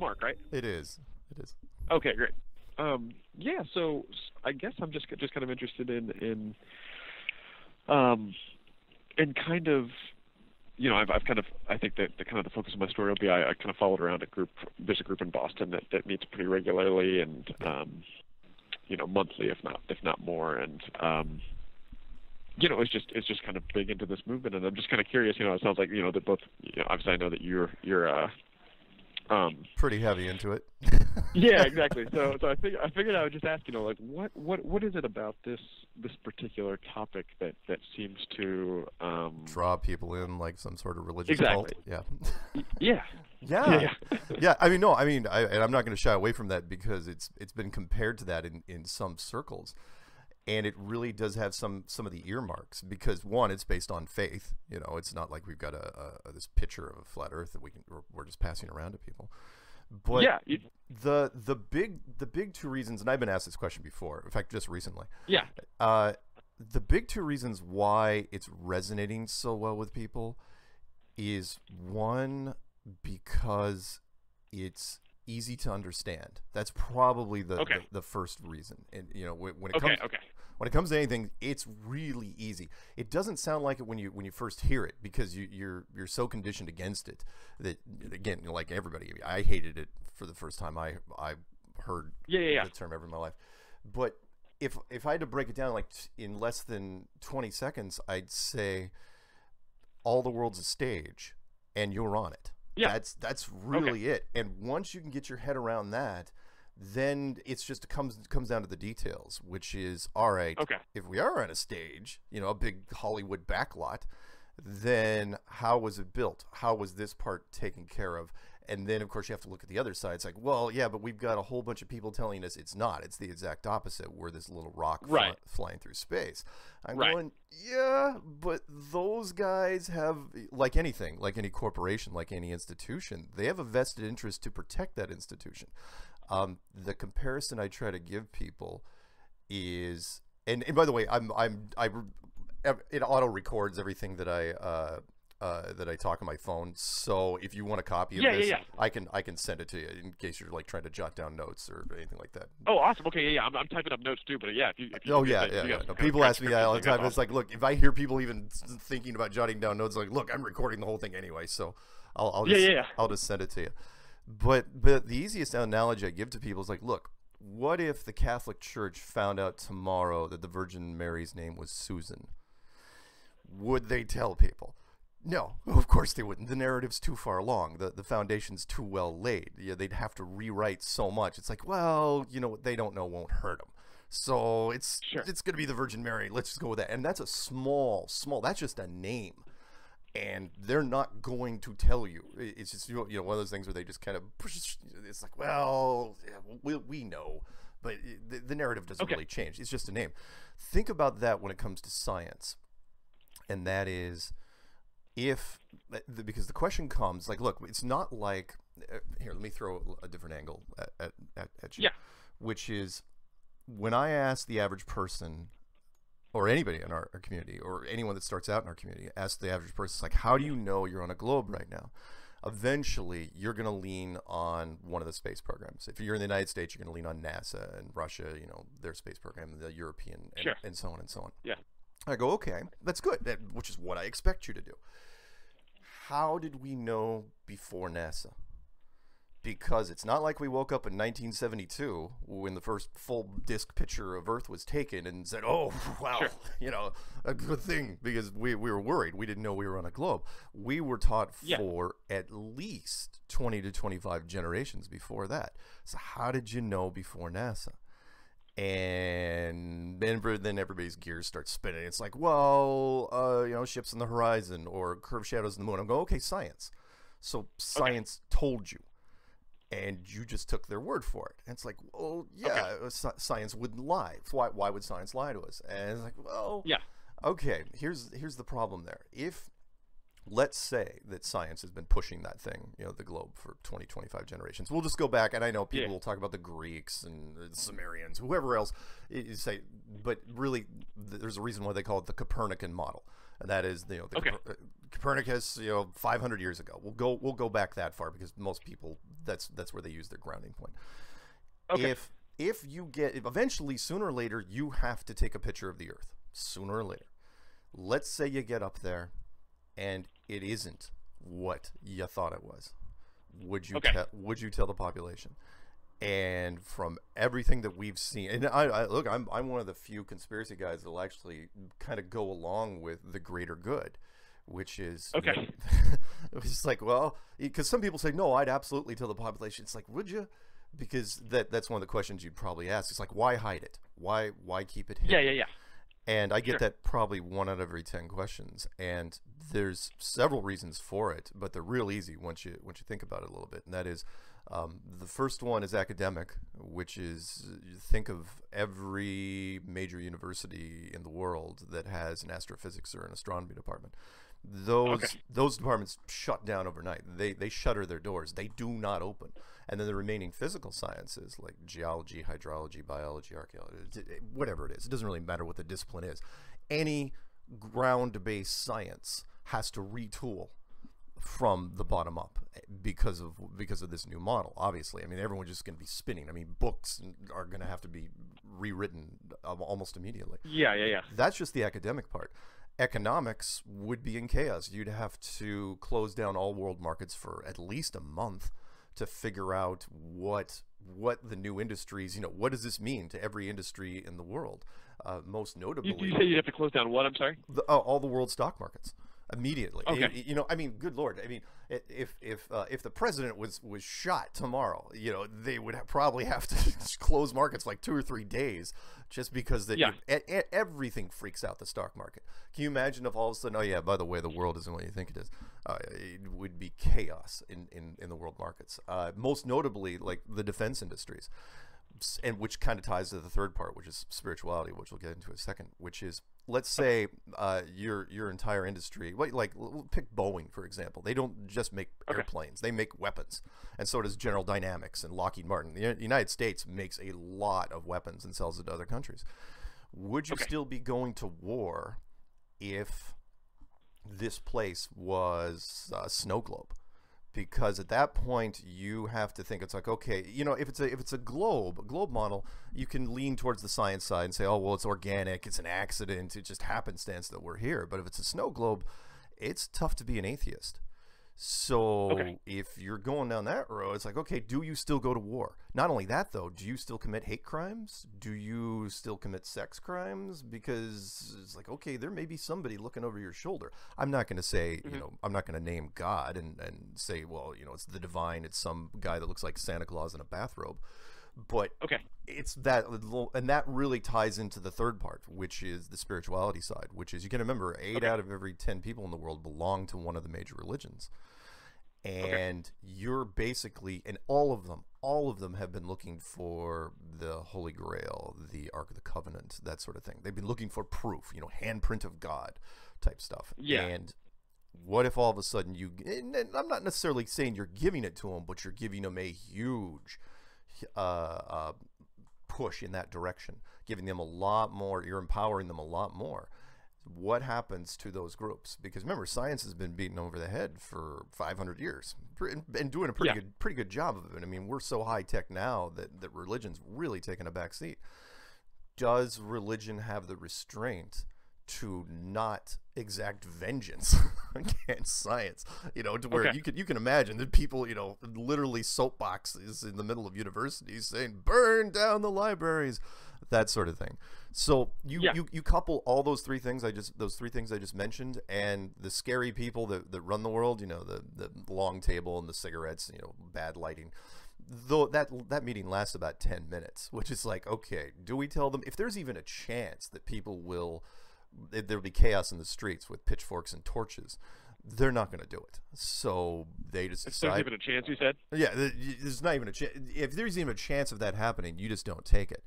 Mark, right? It is. It is. Okay, great. Yeah, so I guess I'm just kind of interested in kind of, you know, I've kind of, I think that the kind of the focus of my story will be I kind of followed around a group. There's a group in Boston that meets pretty regularly and, you know, monthly, if not more. And, you know, it's just kind of big into this movement. And I'm just kind of curious, you know, it sounds like, you know, that both, you know, obviously I know that you're pretty heavy into it. Yeah, exactly. So I figured I would just ask, you know, like what is it about this particular topic that seems to draw people in, like some sort of religious cult? Exactly. Yeah. Yeah. Yeah. Yeah. Yeah. I mean, no. I mean, and I'm not going to shy away from that because it's been compared to that in some circles, and it really does have some of the earmarks because one, it's based on faith. You know, it's not like we've got this picture of a flat Earth that we're just passing around to people. But yeah, the big two reasons, and I've been asked this question before, in fact, just recently. Yeah. The big two reasons why it's resonating so well with people is one, because it's easy to understand. That's probably the first reason. And you know, when it comes to anything, it's really easy. It doesn't sound like it when you first hear it because you're so conditioned against it that, again, like everybody, I hated it for the first time I heard the term ever in my life. But if I had to break it down like in less than 20 seconds, I'd say all the world's a stage and you're on it. Yeah. That's really it. And once you can get your head around that, then it's just comes down to the details, which is, all right, if we are on a stage, you know, a big Hollywood backlot, then how was it built? How was this part taken care of? And then, of course, you have to look at the other side. It's like, well, yeah, but we've got a whole bunch of people telling us it's not. It's the exact opposite. We're this little rock flying through space. I'm going, yeah, but those guys have, like anything, like any corporation, like any institution, they have a vested interest to protect that institution. The comparison I try to give people is, and by the way, it auto records everything that I talk on my phone, so if you want a copy of this, I can send it to you in case you're like trying to jot down notes or anything like that. Oh, awesome! Okay, I'm typing up notes too, but yeah, if you No, people ask me that all the time. Awesome. It's like, look, if I hear people even thinking about jotting down notes, like, look, I'm recording the whole thing anyway, so I'll just send it to you. But the easiest analogy I give to people is like, look, what if the Catholic Church found out tomorrow that the Virgin Mary's name was Susan? Would they tell people? No, of course they wouldn't. The narrative's too far along. The foundation's too well laid. Yeah, they'd have to rewrite so much. It's like, well, you know what they don't know won't hurt them. So it's going to be the Virgin Mary. Let's just go with that. And that's a small. That's just a name, and they're not going to tell you. It's just, you know, one of those things where they just kind of push. It's like, well, yeah, we know, but the narrative doesn't really change. It's just a name. Think about that when it comes to science, and that is. Because the question comes, like, look, it's not like, here, let me throw a different angle at you, which is when I ask the average person or anybody in our community or anyone that starts out in our community, ask the average person, like, how do you know you're on a globe right now? Eventually, you're going to lean on one of the space programs. If you're in the United States, you're going to lean on NASA and Russia, you know, their space program, the European, and so on and so on. Yeah. I go, okay, that's good, which is what I expect you to do. How did we know before NASA? Because it's not like we woke up in 1972 when the first full disc picture of Earth was taken and said, oh, wow, you know, a good thing, because we were worried. We didn't know we were on a globe. We were taught for at least 20 to 25 generations before that. So how did you know before NASA? And then everybody's gears start spinning. It's like, well, you know, ships on the horizon or curved shadows on the moon. I'm going, okay, science. So science told you, and you just took their word for it. And it's like, well, yeah, science wouldn't lie. Why would science lie to us? And it's like, well, okay, here's the problem there. If Let's say that science has been pushing that thing, you know, the globe for 20, 25 generations. We'll just go back, and I know people will talk about the Greeks and the Sumerians, whoever else, say, but really, there's a reason why they call it the Copernican model, and that is, you know, the Copernicus, you know, 500 years ago. We'll go back that far because most people, that's where they use their grounding point. Okay. If you get, eventually, sooner or later, you have to take a picture of the Earth. Sooner or later, let's say you get up there. And it isn't what you thought it was. Would you tell the population? And from everything that we've seen, and I look, I'm one of the few conspiracy guys that'll actually kind of go along with the greater good, which is it's like, well, because some people say, no, I'd absolutely tell the population. It's like, would you? Because that's one of the questions you'd probably ask. It's like, why hide it? Why keep it hidden? Yeah. And I get that probably 1 out of every 10 questions, and there's several reasons for it, but they're real easy once you think about it a little bit. And that is, the first one is academic, which is, think of every major university in the world that has an astrophysics or an astronomy department. Those departments shut down overnight. They shutter their doors. They do not open. And then the remaining physical sciences like geology, hydrology, biology, archaeology, whatever it is. It doesn't really matter what the discipline is. Any ground-based science has to retool from the bottom up because of this new model. Obviously, I mean, everyone's just going to be spinning. I mean, books are going to have to be rewritten almost immediately. Yeah. That's just the academic part. Economics would be in chaos. You'd have to close down all world markets for at least a month to figure out what the new industries, you know, what does this mean to every industry in the world? Most notably, you say you'd have to close down what? I'm sorry. All the world stock markets immediately. Okay. You know, I mean, good Lord. I mean, if the president was shot tomorrow, you know, they would probably have to close markets like 2 or 3 days just because everything freaks out the stock market. Can you imagine if all of a sudden, oh yeah, by the way, the world isn't what you think it is? It would be chaos in the world markets. Most notably, like the defense industries, and which kind of ties to the third part, which is spirituality, which we'll get into in a second, which is, let's say your entire industry, like pick Boeing, for example. They don't just make airplanes, they make weapons. And so does General Dynamics and Lockheed Martin. The United States makes a lot of weapons and sells it to other countries. Would you still be going to war if this place was a snow globe? Because at that point you have to think, it's like, okay, you know, if it's a globe model, you can lean towards the science side and say, oh well, it's organic, it's an accident, it just happenstance that we're here. But if it's a snow globe, it's tough to be an atheist. So if you're going down that road, it's like, okay, do you still go to war? Not only that though, do you still commit hate crimes? Do you still commit sex crimes? Because it's like, okay, there may be somebody looking over your shoulder. I'm not going to say, you know, I'm not going to name God and say, well, you know, it's the divine, it's some guy that looks like Santa Claus in a bathrobe. But it's that, and that really ties into the third part, which is the spirituality side, which is, you can remember, 8 out of every 10 people in the world belong to one of the major religions. And you're basically, and all of them have been looking for the Holy Grail, the Ark of the Covenant, that sort of thing. They've been looking for proof, you know, handprint of God type stuff. Yeah. And what if all of a sudden you, and I'm not necessarily saying you're giving it to them, but you're giving them a huge push in that direction, giving them a lot more, you're empowering them a lot more. What happens to those groups? Because remember, science has been beaten over the head for 500 years and doing a pretty good job of it. I mean, we're so high tech now that religion's really taken a back seat. Does religion have the restraint to not exact vengeance against science, you know, to where you can imagine that people, you know, literally soapboxes in the middle of universities saying, burn down the libraries, that sort of thing. So you couple all those three things I just mentioned, and the scary people that run the world, you know, the long table and the cigarettes, you know, bad lighting. Though that meeting lasts about 10 minutes, which is like, okay, do we tell them if there's even a chance that people will, there'll be chaos in the streets with pitchforks and torches? They're not going to do it. So they just decide. There's not even a chance, you said? Yeah, there's not even a chance. If there's even a chance of that happening, you just don't take it.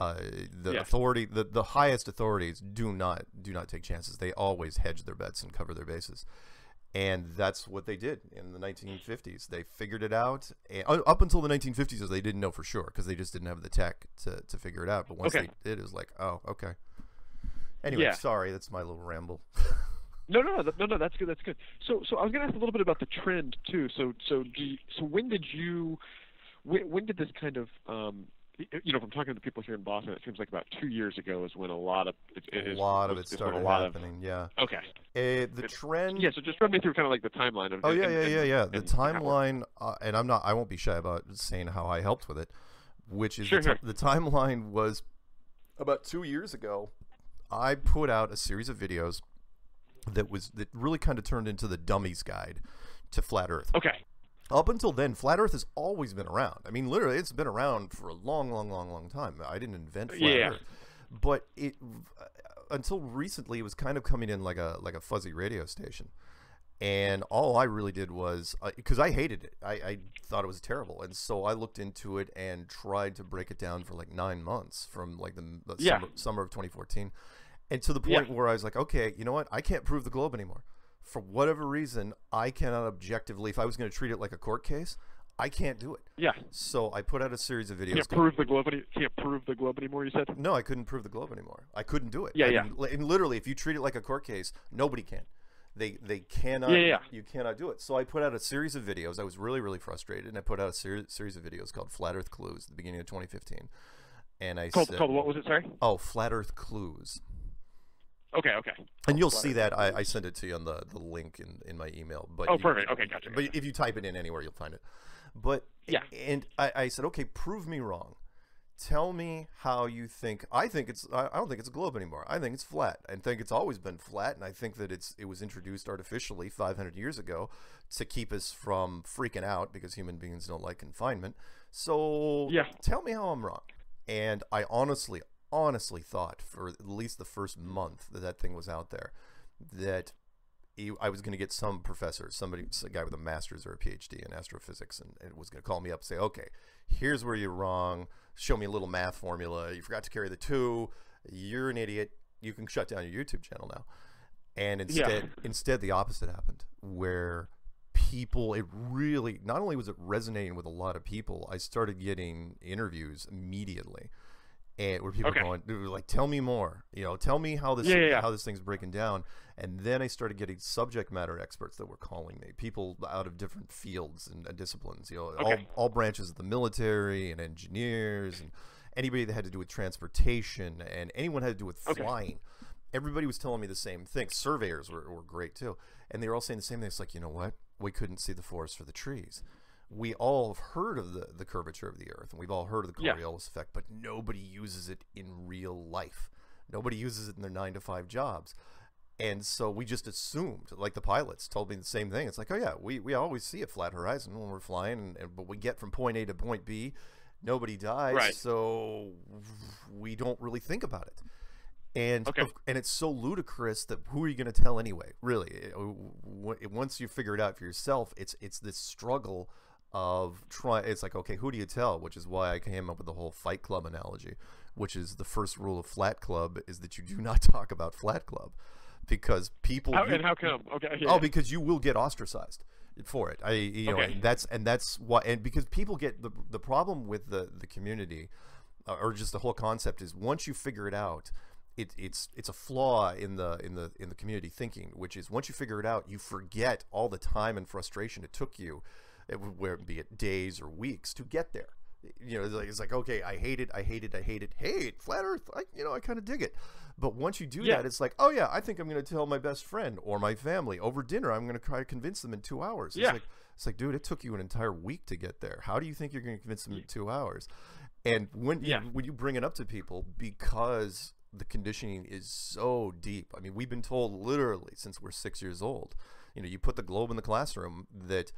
The highest authorities do not take chances. They always hedge their bets and cover their bases. And that's what they did in the 1950s. They figured it out. And up until the 1950s, they didn't know for sure because they just didn't have the tech to figure it out. But once they did, it was like, oh, okay. Anyway, sorry, that's my little ramble. No, that's good. That's good. So I was going to ask a little bit about the trend too. So when did this kind of you know, if I'm talking to the people here in Boston, it seems like about 2 years ago is when a lot of it started happening. Yeah. Okay. The trend. Yeah. So just run me through kind of like the timeline of. The timeline, and I won't be shy about saying how I helped with it, which is the timeline was about 2 years ago. I put out a series of videos that really kind of turned into the dummy's guide to Flat Earth. Okay. Up until then, Flat Earth has always been around. I mean, literally, it's been around for a long, long, long, long time. I didn't invent Flat Earth. But until recently, it was kind of coming in like a fuzzy radio station. And all I really did was, because I hated it. I thought it was terrible. And so I looked into it and tried to break it down for like 9 months from like the summer of 2014. And to the point where I was like, okay, you know what? I can't prove the globe anymore. For whatever reason, I cannot objectively, if I was going to treat it like a court case, I can't do it. Yeah. So I put out a series of videos. Can't prove the globe anymore, you said? No, I couldn't prove the globe anymore. I couldn't do it. And literally, if you treat it like a court case, nobody can. They cannot, you cannot do it. So I put out a series of videos. I was really, really frustrated, and I put out a series of videos called Flat Earth Clues at the beginning of 2015. And I said... Called what was it, sorry? Oh, Flat Earth Clues. Okay. And you'll see that I sent it to you on the link in my email. But perfect. Okay, gotcha. But if you type it in anywhere, you'll find it. But and I said, okay, prove me wrong. Tell me how you think. I don't think it's a globe anymore. I think it's flat. I think it's always been flat, and I think that it was introduced artificially 500 years ago to keep us from freaking out because human beings don't like confinement. So tell me how I'm wrong. And I honestly thought for at least the first month that thing was out there that I was going to get some professor, a guy with a master's or a PhD in astrophysics, and was going to call me up and say, okay, here's where you're wrong. Show me a little math formula. You forgot to carry the two. You're an idiot. You can shut down your YouTube channel now. And instead the opposite happened, where people, it really, not only was it resonating with a lot of people, I started getting interviews immediately. And where people were like, tell me more, you know, tell me how this how this thing's breaking down. And then I started getting subject matter experts that were calling me, people out of different fields and disciplines, you know, all branches of the military and engineers and anybody that had to do with transportation and anyone had to do with flying. Everybody was telling me the same thing. Surveyors were great too, and they were all saying the same thing. It's like, you know what, we couldn't see the forest for the trees. We all have heard of the curvature of the Earth, and we've all heard of the Coriolis effect, but nobody uses it in real life. Nobody uses it in their 9-to-5 jobs. And so we just assumed, like the pilots told me the same thing. It's like, oh yeah, we always see a flat horizon when we're flying, but we get from point A to point B, nobody dies, so we don't really think about it. And it's so ludicrous that who are you going to tell anyway? Really, once you figure it out for yourself, it's this struggle of it's like, okay, who do you tell? Which is why I came up with the whole Fight Club analogy, which is the first rule of Flat Club is that you do not talk about Flat Club, because people how come? Okay, because you will get ostracized for it. You know, and that's why, and because people get the problem with the community, or just the whole concept is once you figure it out. It's a flaw in the community thinking, which is once you figure it out, you forget all the time and frustration it took you, be it days or weeks to get there. You know, it's like okay, I hate it. Hey, Flat Earth, I kind of dig it. But once you do that, it's like, oh yeah, I think I'm going to tell my best friend or my family over dinner. I'm going to try to convince them in 2 hours. Yeah. It's like, dude, it took you an entire week to get there. How do you think you're going to convince them in 2 hours? And when you bring it up to people, because the conditioning is so deep. I mean, we've been told literally since we're 6 years old. You know, you put the globe in the classroom that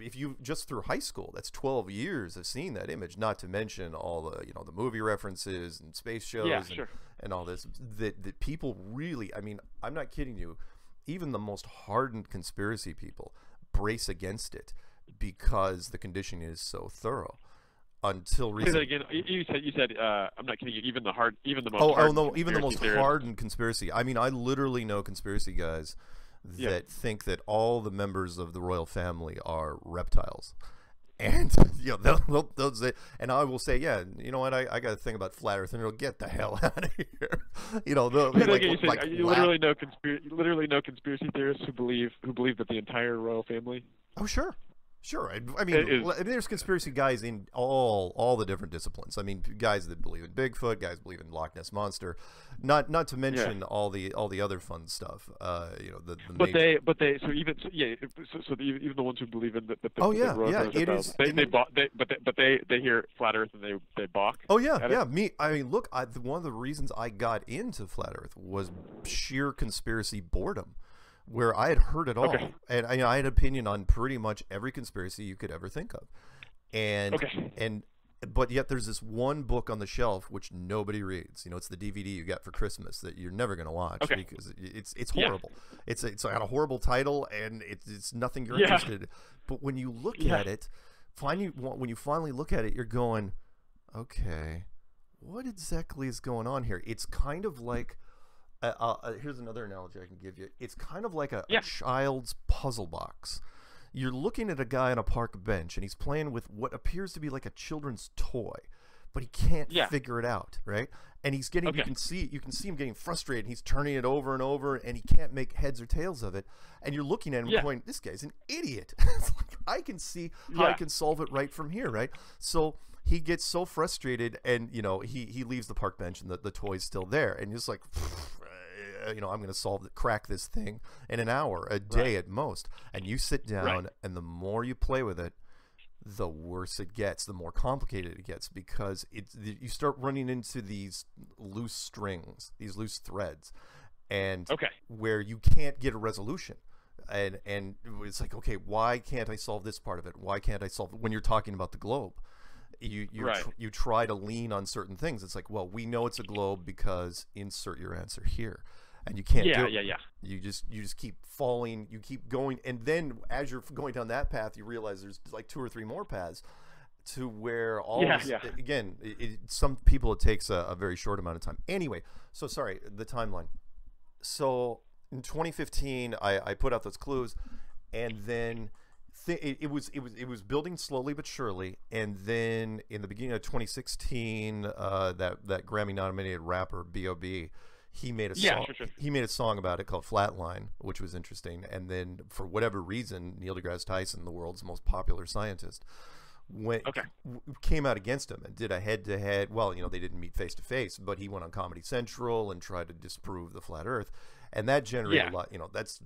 if you just through high school, that's 12 years of seeing that image, not to mention all the, you know, the movie references and space shows and all this that people really, I mean, I'm not kidding you. Even the most hardened conspiracy people brace against it because the conditioning is so thorough. Until recently, again, you said I'm not kidding you. Even the most hardened conspiracy. I mean, I literally know conspiracy guys that think that all the members of the royal family are reptiles. And you know, they'll say, and I will say, yeah, you know what? I got a thing about flat Earth, and it'll get the hell out of here. You know, literally no conspiracy theorists who believe that the entire royal family. Oh sure, sure. I mean, there's conspiracy guys in all the different disciplines. I mean, guys that believe in Bigfoot, guys believe in Loch Ness monster, not to mention all the other fun stuff. You know, even the ones who believe in they hear flat Earth and they balk. Oh yeah, yeah. I mean, look, one of the reasons I got into flat Earth was sheer conspiracy boredom, where I had heard it all, and I had an opinion on pretty much every conspiracy you could ever think of, but yet there's this one book on the shelf which nobody reads. You know, it's the DVD you got for Christmas that you're never going to watch because it's horrible. Yeah. It's got a horrible title, and it's nothing you're interested in. But when you look at it, when you finally look at it, you're going, okay, what exactly is going on here? It's kind of like. Here's another analogy I can give you. It's kind of like a child's puzzle box. You're looking at a guy on a park bench, and he's playing with what appears to be like a children's toy, but he can't figure it out, right? And he's getting you can see him getting frustrated, and he's turning it over and over, and he can't make heads or tails of it. And you're looking at him going, this guy's an idiot. It's like, I can see how I can solve it right from here, right? So he gets so frustrated, and you know, he leaves the park bench, and the toy's still there, and he's like, you know, I'm going to crack this thing in an hour, a day at most. And you sit down, and the more you play with it, the worse it gets, the more complicated it gets, because you start running into these loose strings, these loose threads, and where you can't get a resolution. And it's like, okay, why can't I solve this part of it? Why can't I solve it? When you're talking about the globe, you try to lean on certain things. It's like, well, we know it's a globe because insert your answer here. And you can't do it. You just keep falling, you keep going, and then as you're going down that path, you realize there's like 2 or 3 more paths to where all again, some people it takes a very short amount of time. Anyway, so sorry, the timeline. So in 2015, I put out those clues, and then it was building slowly but surely, and then in the beginning of 2016, that Grammy-nominated rapper B.O.B. he made a song. He made a song about it called Flatline, which was interesting. And then for whatever reason, Neil deGrasse Tyson, the world's most popular scientist, came out against him and did a head-to-head. Well, you know, they didn't meet face-to-face, but he went on Comedy Central and tried to disprove the flat Earth, and that generated a lot. You know, that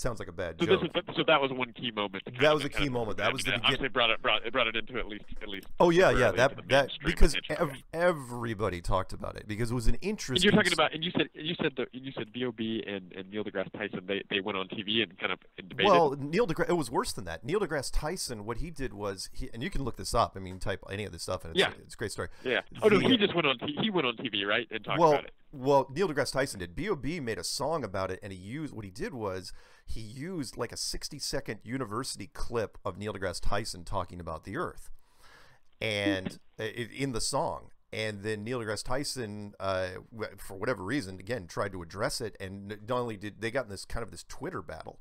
sounds like a bad joke. So that was one key moment. That was a key moment. That was the beginning. Obviously brought it into at least. Oh yeah, yeah. That because everybody talked about it because it was an interesting. And you're talking about, and you said B.O.B. and Neil deGrasse Tyson. They went on TV and kind of debated. Well, it was worse than that. Neil deGrasse Tyson, what he did was and you can look this up. I mean, type any of this stuff, and it's a great story. Yeah. Oh no, he just went on. He went on TV, right, and talked about it. Well, Neil deGrasse Tyson did. B.O.B. made a song about it, and he used like a 60-second university clip of Neil deGrasse Tyson talking about the Earth, and in the song. And then Neil deGrasse Tyson, for whatever reason, again tried to address it, and not only did they got in this Twitter battle.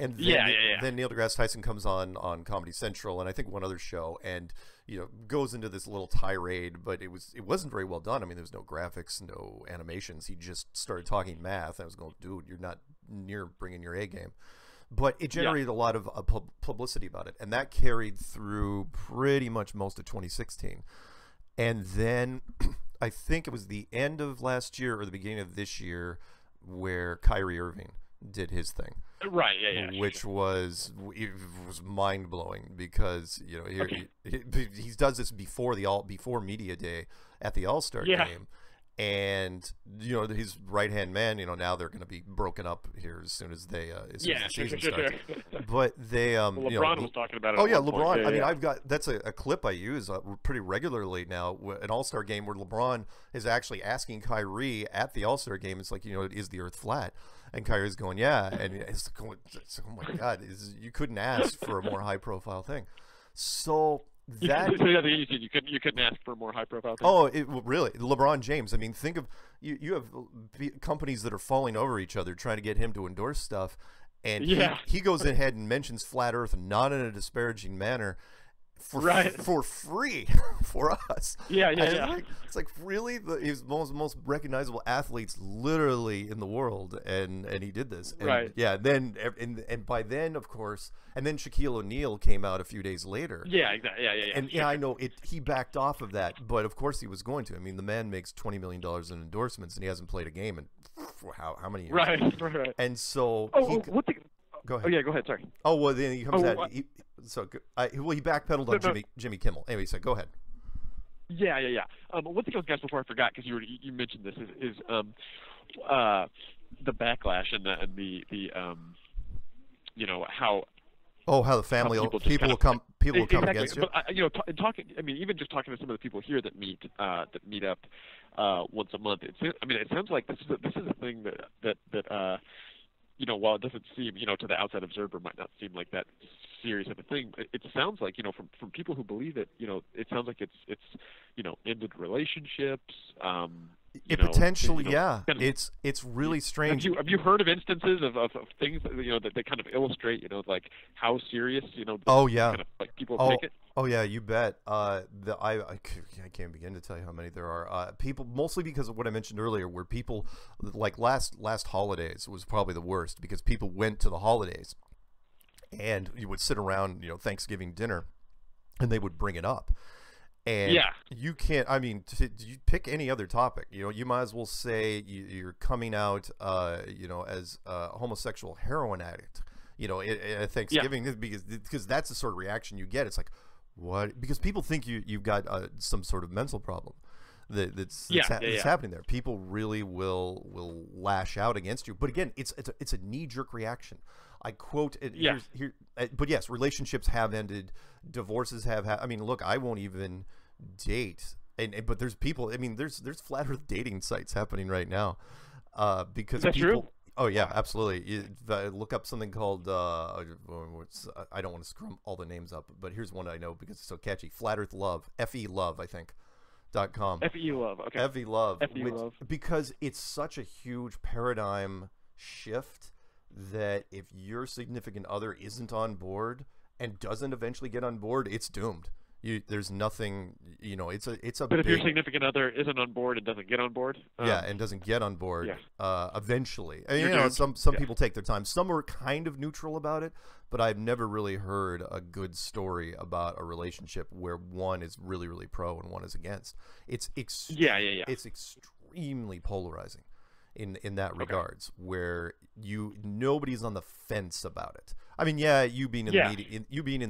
And then, then Neil deGrasse Tyson comes on Comedy Central and I think one other show, and you know, goes into this little tirade, but it wasn't very well done. I mean, there was no graphics, no animations. He just started talking math. I was going, dude, you're not near bringing your A game. But it generated a lot of publicity about it, and that carried through pretty much most of 2016. And then I think it was the end of last year or the beginning of this year where Kyrie Irving did his thing, which was mind blowing because you know he does this before media day at the All-Star game, and you know his right hand man. You know, now they're going to be broken up here as soon as they as soon as the season starts. But they well, LeBron was talking about it. Oh yeah, LeBron. I mean, I've got that's a clip I use pretty regularly now. An All-Star game where LeBron is actually asking Kyrie at the All-Star game. It's like, you know, is the Earth flat? And Kyrie's going, yeah, and it's like, oh my God, you couldn't ask for a more high-profile thing. So You couldn't ask for more high-profile things. Oh, really? LeBron James. I mean, think of you have companies that are falling over each other trying to get him to endorse stuff, and he goes ahead and mentions Flat Earth not in a disparaging manner for free for us. Yeah. It's like, really, he's one of the most recognizable athletes literally in the world, and he did this. And, and by then, of course, and then Shaquille O'Neal came out a few days later. Yeah, exactly. And yeah, I know he backed off of that, but of course he was going to. I mean, the man makes $20 million in endorsements, and he hasn't played a game in how many years? Right. And so go ahead. Oh, yeah, go ahead. Sorry. Oh, well, then he comes out. He backpedaled on Jimmy Kimmel. Anyway, so go ahead. Yeah. One thing I was going to ask before I forgot, because you mentioned this, is the backlash and the you know, how. Oh, how the family people will come against you. But you know, even just talking to some of the people here that meet up once a month. It sounds like this is a thing that you know, while it doesn't seem, you know, to the outside observer might not seem like that serious of a thing, it sounds like, you know, from people who believe it, you know, it sounds like it's you know, ended relationships. It's really strange. Have you heard of instances of things, you know, that they kind of illustrate, you know, like how serious, you know, kind of, like, people take it? Oh yeah, you bet. I can't begin to tell you how many there are. People, mostly because of what I mentioned earlier, where people, like last holidays was probably the worst, because people went to the holidays and you would sit around, you know, Thanksgiving dinner, and they would bring it up. And you can't, I mean, you pick any other topic, you know, you might as well say you're coming out, you know, as a homosexual heroin addict, you know, at Thanksgiving, because that's the sort of reaction you get. It's like, what? Because people think you've got some sort of mental problem that's happening there. People really will lash out against you, but again, it's a knee-jerk reaction. I quote it but yes, relationships have ended, divorces have I mean, look, I won't even date, and but there's people. I mean, there's flat earth dating sites happening right now because people. True? Oh yeah, absolutely. Look up something called I don't want to scrum all the names up, but here's one I know because it's so catchy. Flat Earth Love, FE Love, I think. .com. FE Love. Okay. FE Love. FE Love. Because it's such a huge paradigm shift that if your significant other isn't on board and doesn't eventually get on board, it's doomed. There's nothing, you know, it's a But if your significant other isn't on board and doesn't get on board? Eventually. And, you know, some people take their time. Some are kind of neutral about it, but I've never really heard a good story about a relationship where one is really, really pro and one is against. It's extremely polarizing in that regards, where nobody's on the fence about it. I mean, you being in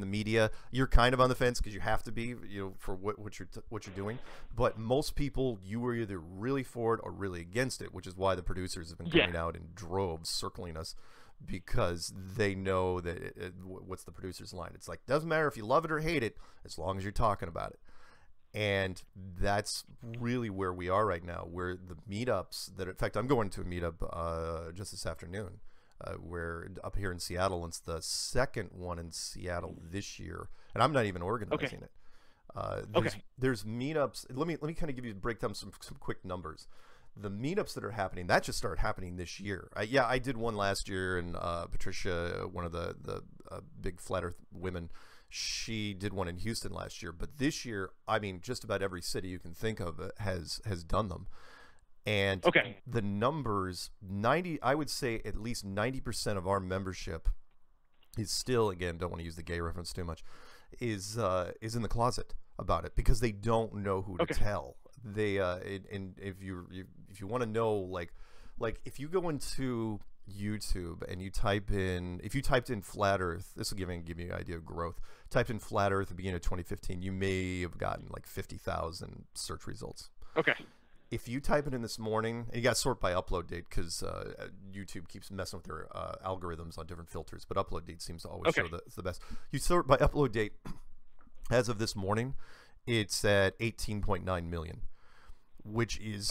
the media, you're kind of on the fence because you have to be, you know, for what you're doing. But most people, you were either really for it or really against it, which is why the producers have been coming out in droves, circling us, because they know that what's the producer's line? It's like, doesn't matter if you love it or hate it, as long as you're talking about it. And that's really where we are right now, where the meetups that, in fact, I'm going to a meetup just this afternoon. We're up here in Seattle. It's the second one in Seattle this year, and I'm not even organizing it. There's meetups. Let me kind of give you some quick numbers. The meetups that are happening, that just started happening this year. I did one last year, and Patricia, one of the big flat earth women, she did one in Houston last year. But this year, I mean, just about every city you can think of has done them. And the numbers, I would say at least 90% of our membership is still, again, don't want to use the gay reference too much, is in the closet about it because they don't know who to tell. They and if you want to know, like if you go into YouTube and if you typed in flat earth, this will give you an idea of growth. Typed in flat earth at the beginning of 2015, you may have gotten like 50,000 search results. If you type it in this morning, and you got to sort by upload date because YouTube keeps messing with their algorithms on different filters, but upload date seems to always show the best. You sort by upload date. As of this morning, it's at 18.9 million, which is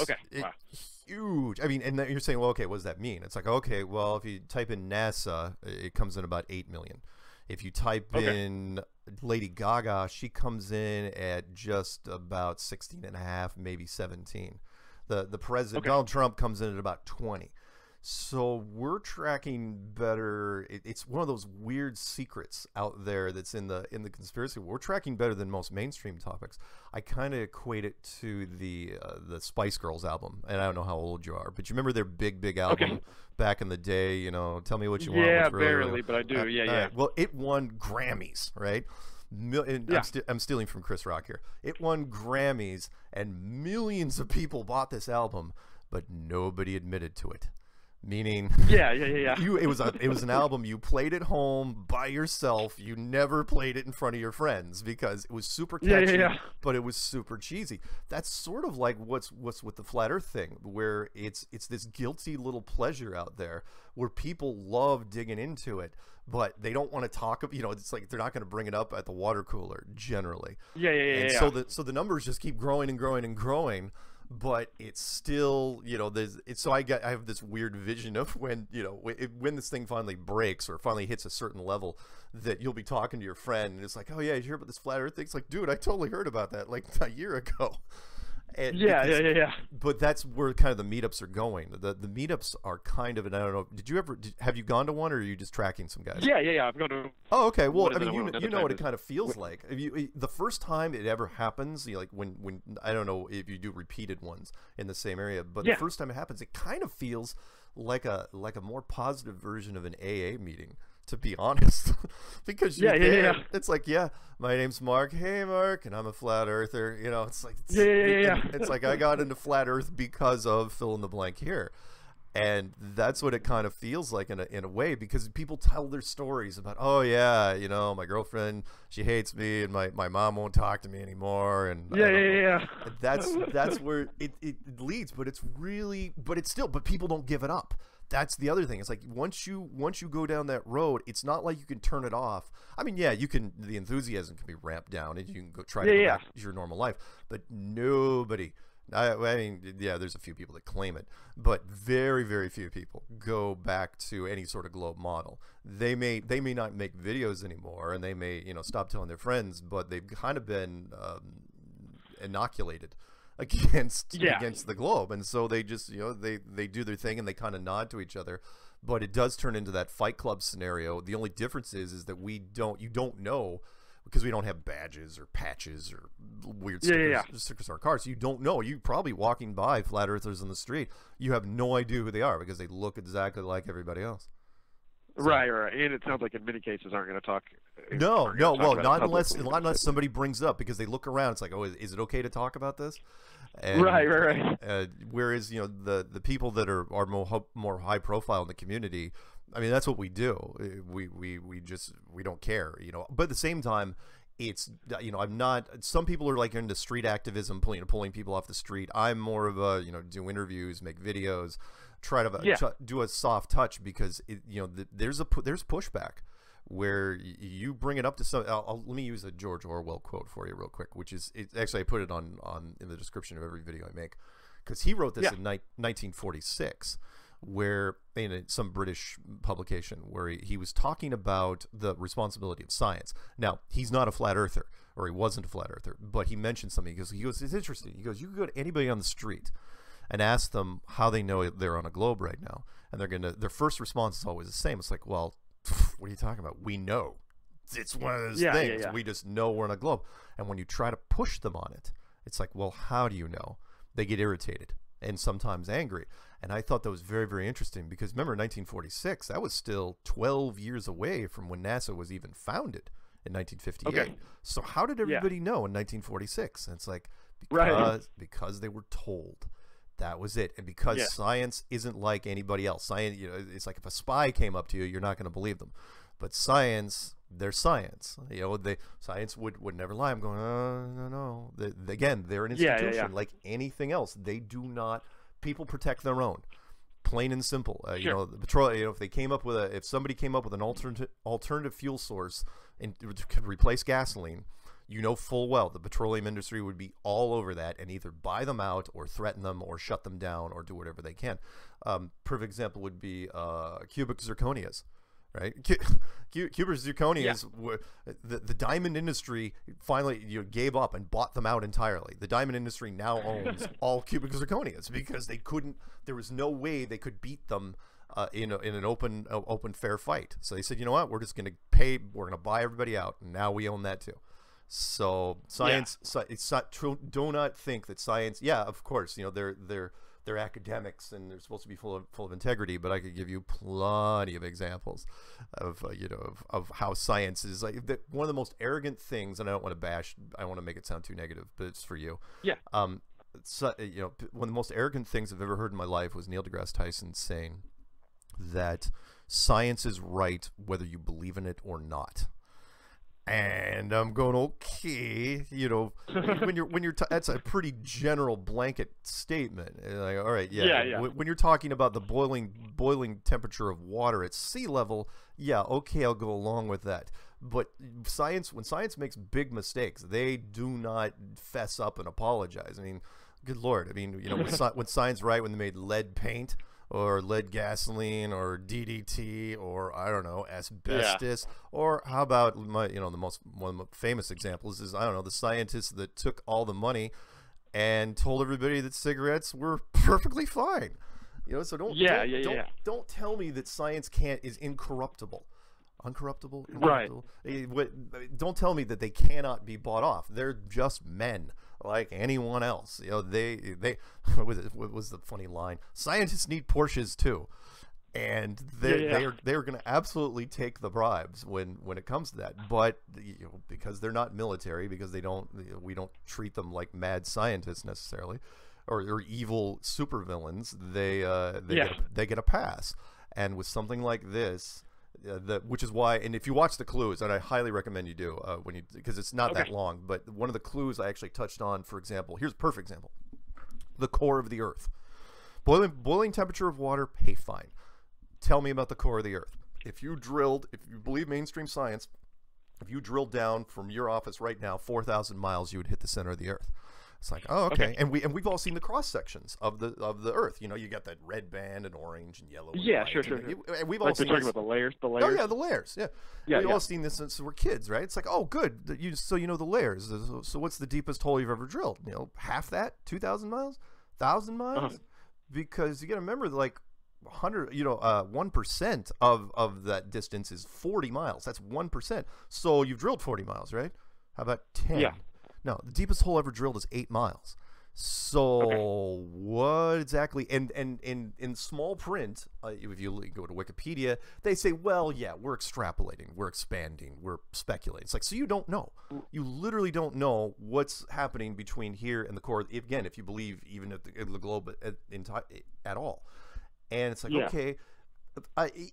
huge. I mean, and you're saying, well, okay, what does that mean? It's like, okay, well, if you type in NASA, it comes in about 8 million. If you type in Lady Gaga, she comes in at just about 16.5, maybe 17. The president, Donald Trump, comes in at about 20. So we're tracking better. It's one of those weird secrets out there that's in the conspiracy world. We're tracking better than most mainstream topics. I kind of equate it to the Spice Girls album, and I don't know how old you are, but you remember their big album back in the day. You know, tell me what you want. Yeah, barely, but I do. Right. Well, it won Grammys, right? I'm stealing from Chris Rock here. It won Grammys, and millions of people bought this album, but nobody admitted to it. Meaning, it was an album you played at home by yourself. You never played it in front of your friends because it was super catchy, but it was super cheesy. That's sort of like what's with the flat Earth thing, where it's this guilty little pleasure out there where people love digging into it, but they don't want to talk. You know, it's like they're not going to bring it up at the water cooler generally. So the numbers just keep growing and growing and growing. But it's still, you know, I have this weird vision of when, you know, when this thing finally breaks or finally hits a certain level, that you'll be talking to your friend and it's like, oh yeah, did you hear about this flat Earth thing? It's like, dude, I totally heard about that like a year ago. And but that's where kind of the meetups are going. The meetups are kind of, and I don't know, have you gone to one, or are you just tracking some guys? Yeah. I've gone to. Oh, okay. Well, I mean, you know what it kind of feels like. The first time it ever happens, you know, like when I don't know if you do repeated ones in the same area, but the first time it happens, it kind of feels like a more positive version of an AA meeting, to be honest. Because it's like, my name's Mark. Hey, Mark, and I'm a flat earther. You know, it's like, it's like I got into flat Earth because of fill in the blank here. And that's what it kind of feels like in a way, because people tell their stories about, oh yeah, you know, my girlfriend, she hates me, and my mom won't talk to me anymore, and that's where it leads. But it's still people don't give it up. That's the other thing. It's like once you go down that road, it's not like you can turn it off. I mean, yeah, you can. The enthusiasm can be ramped down, and you can go try to go back to your normal life. But nobody. I mean, yeah, there's a few people that claim it, but very, very few people go back to any sort of globe model. They may not make videos anymore, and they may, you know, stop telling their friends, but they've kind of been inoculated against the globe, and so they just, you know, they do their thing and they kind of nod to each other. But it does turn into that Fight Club scenario. The only difference is that you don't know, because we don't have badges or patches or weird stickers on our cars. So you don't know. You're probably walking by flat earthers in the street. You have no idea who they are because they look exactly like everybody else. So, right. And it sounds like in many cases aren't going to talk. No. Well, not unless somebody brings up, because they look around. It's like, oh, is it okay to talk about this? And, right. Whereas, you know, the people that are more high profile in the community, I mean, that's what we do. We don't care, you know. But at the same time, it's, you know, I'm not. Some people are like into street activism, pulling people off the street. I'm more of a, you know, do interviews, make videos, try to do a soft touch, because it, you know, there's pushback where you bring it up to some. Let me use a George Orwell quote for you real quick, which is, actually I put it on in the description of every video I make, because he wrote this in 1946. Where in some British publication, where he was talking about the responsibility of science. Now, he's not a flat earther, or he wasn't a flat earther, but he mentioned something. He goes, it's interesting. He goes, you can go to anybody on the street and ask them how they know they're on a globe right now, and their first response is always the same. It's like, well, what are you talking about? We know. It's one of those things. We just know we're on a globe. And when you try to push them on it, it's like, well, how do you know? They get irritated and sometimes angry. And I thought that was very, very interesting, because remember, 1946, that was still 12 years away from when NASA was even founded in 1958. So how did everybody know in 1946? And it's like, because they were told. That was it. And because science isn't like anybody else. Science, you know, it's like if a spy came up to you, you're not going to believe them. But science, they're science. You know, science would never lie. I'm going, oh, no. Again, they're an institution like anything else. They do not. People protect their own, plain and simple. You know, the petroleum. You know, if somebody came up with an alternative fuel source and could replace gasoline, you know full well the petroleum industry would be all over that and either buy them out or threaten them or shut them down or do whatever they can. Perfect example would be cubic zirconias. right? Cuber zirconia is the diamond industry finally gave up and bought them out entirely. The diamond industry now owns all cubic zirconias because they couldn't. There was no way they could beat them in an open fair fight. So they said, you know what? We're just going to pay. We're going to buy everybody out, and now we own that too. So science, it's not true. Do not think that science. Yeah, of course. You know they're academics and they're supposed to be full of integrity, but I could give you plenty of examples of of how science is like one of the most arrogant things. And I don't want to bash. I don't want to make it sound too negative, but it's for you. Yeah. So, one of the most arrogant things I've ever heard in my life was Neil deGrasse Tyson saying that science is right whether you believe in it or not. And I'm going, okay, when you're that's a pretty general blanket statement. Like, all right, when you're talking about the boiling temperature of water at sea level, yeah, okay, I'll go along with that. But science, when science makes big mistakes, they do not fess up and apologize. I mean, good Lord, I mean, when science, right, when they made lead paint or lead gasoline or DDT or I don't know, asbestos, or how about one of the famous examples is, I don't know, the scientists that took all the money and told everybody that cigarettes were perfectly fine. So don't tell me that science is incorruptible. Uncorruptible? Incorruptible. Right. Don't tell me that they cannot be bought off. They're just men like anyone else. What was the funny line? Scientists need Porsches too, and they're going to absolutely take the bribes when it comes to that. But because they're not military, because they don't, we don't treat them like mad scientists necessarily, or evil supervillains. They get a pass. And with something like this. Which is why, and if you watch the clues, and I highly recommend you do because it's not that long, but one of the clues I actually touched on, for example, here's a perfect example: the core of the Earth, boiling temperature of water. Hey, fine. Tell me about the core of the Earth. If you believe mainstream science, if you drilled down from your office right now 4,000 miles, you would hit the center of the Earth. It's like, oh, okay. And we've all seen the cross sections of the Earth. You got that red band and orange and yellow. And white. Sure. And we've all seen talking about the layers. Oh yeah, the layers. We've all seen this since we're kids, right? It's like, oh, good. So you know the layers. So what's the deepest hole you've ever drilled? Half that, 2,000 miles, 1,000 miles, because you got to remember, 1% of that distance is 40 miles. That's 1%. So you've drilled 40 miles, right? How about 10? Yeah. No, the deepest hole ever drilled is 8 miles. So what exactly? And in small print, if you go to Wikipedia, they say, well, yeah, we're extrapolating, we're expanding, we're speculating. It's like, so you don't know. You literally don't know what's happening between here and the core. Again, if you believe even at the globe at all. And it's like, okay.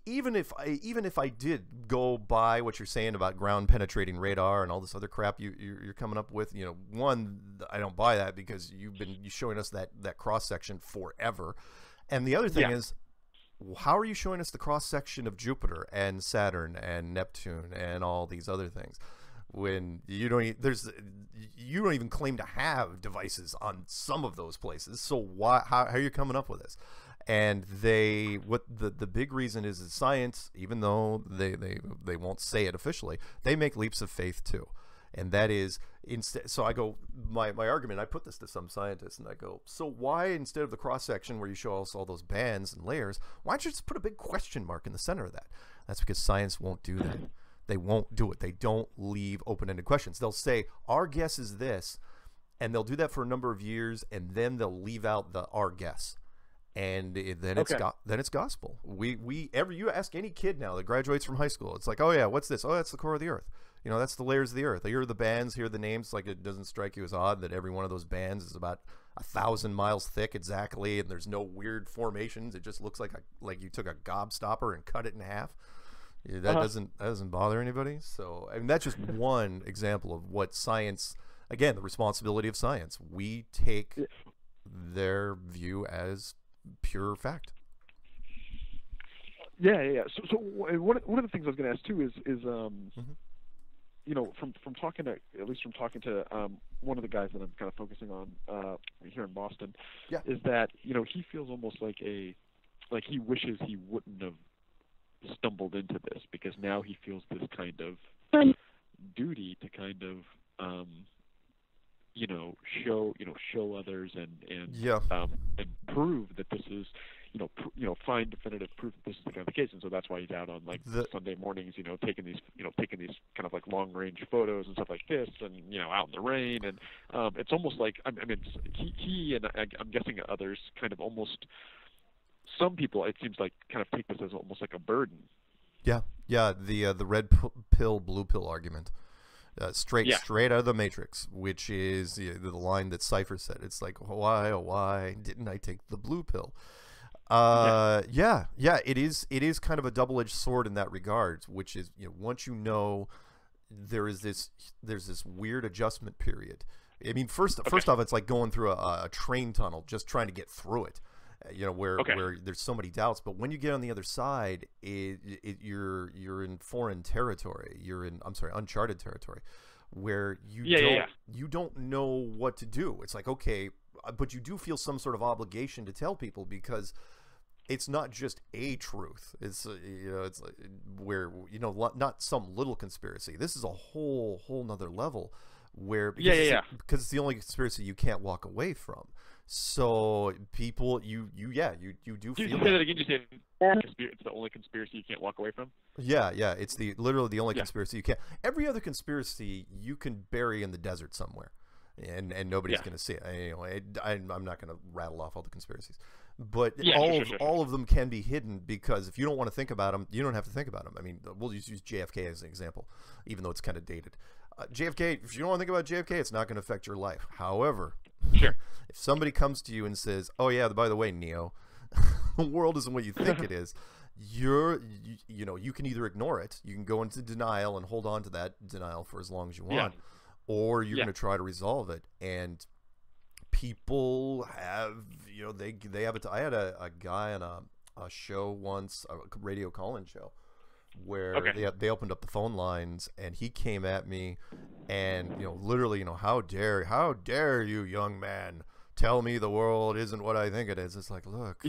Even if I did go by what you're saying about ground penetrating radar and all this other crap you're coming up with, I don't buy that, because you've been showing us that cross section forever. And the other thing is, how are you showing us the cross section of Jupiter and Saturn and Neptune and all these other things when you don't even claim to have devices on some of those places? So how are you coming up with this? And the big reason is that science, even though they won't say it officially, they make leaps of faith too. And that is, so I go, my argument, I put this to some scientists, and I go, so why, instead of the cross section where you show us all those bands and layers, why don't you just put a big question mark in the center of that? That's because science won't do that. They won't do it. They don't leave open-ended questions. They'll say, our guess is this, and they'll do that for a number of years, and then they'll leave out the our guess. And then it's gospel. You ask any kid now that graduates from high school, it's like, oh yeah, what's this? Oh, that's the core of the Earth. That's the layers of the Earth. Here are the bands. Here are the names. Like, it doesn't strike you as odd that every one of those bands is about 1,000 miles thick exactly, and there's no weird formations. It just looks like you took a gobstopper and cut it in half. That doesn't bother anybody. So I mean, that's just one example of what science. Again, the responsibility of science. We take their view as pure fact. So one of the things I was going to ask too is from talking to one of the guys that I'm kind of focusing on here in Boston, is that he feels almost like he wishes he wouldn't have stumbled into this, because now he feels this kind of duty to kind of, show others and prove that this is, find definitive proof that this is the kind of the case. And so that's why he's out on Sunday mornings, taking these kind of like long range photos and stuff like this, and, out in the rain. And it's almost like, I'm guessing others kind of almost, some people, it seems like, kind of take this as almost like a burden. Yeah. Yeah. The red pill, blue pill argument. Straight out of the Matrix, which is the line that Cypher said. It's like, why didn't I take the blue pill? It is kind of a double-edged sword in that regard, which is, once there's this weird adjustment period. I mean, first off, it's like going through a train tunnel, just trying to get through it, where there's so many doubts. But when you get on the other side, you're in foreign territory. You're in, uncharted territory, where you don't know what to do. It's like, okay, but you do feel some sort of obligation to tell people, because it's not just a truth. It's it's like, where not some little conspiracy. This is a whole nother level, where because it's the only conspiracy you can't walk away from. So people, you do feel. Say that again. You say it's the only conspiracy you can't walk away from. Yeah, it's literally the only conspiracy you can't. Every other conspiracy you can bury in the desert somewhere, and nobody's going to see it. Anyway, I'm not going to rattle off all the conspiracies, but all of them can be hidden, because if you don't want to think about them, you don't have to think about them. I mean, we'll just use JFK as an example, even though it's kind of dated. JFK. If you don't want to think about JFK, it's not going to affect your life. However. Sure. If somebody comes to you and says, "Oh yeah, by the way, Neo, the world isn't what you think it is," you can either ignore it, you can go into denial and hold on to that denial for as long as you want, or you're going to try to resolve it. And people have, they have it. I had a guy on a show once, a radio call-in show, where they opened up the phone lines, and he came at me, and literally, how dare you, young man, tell me the world isn't what I think it is. It's like, look,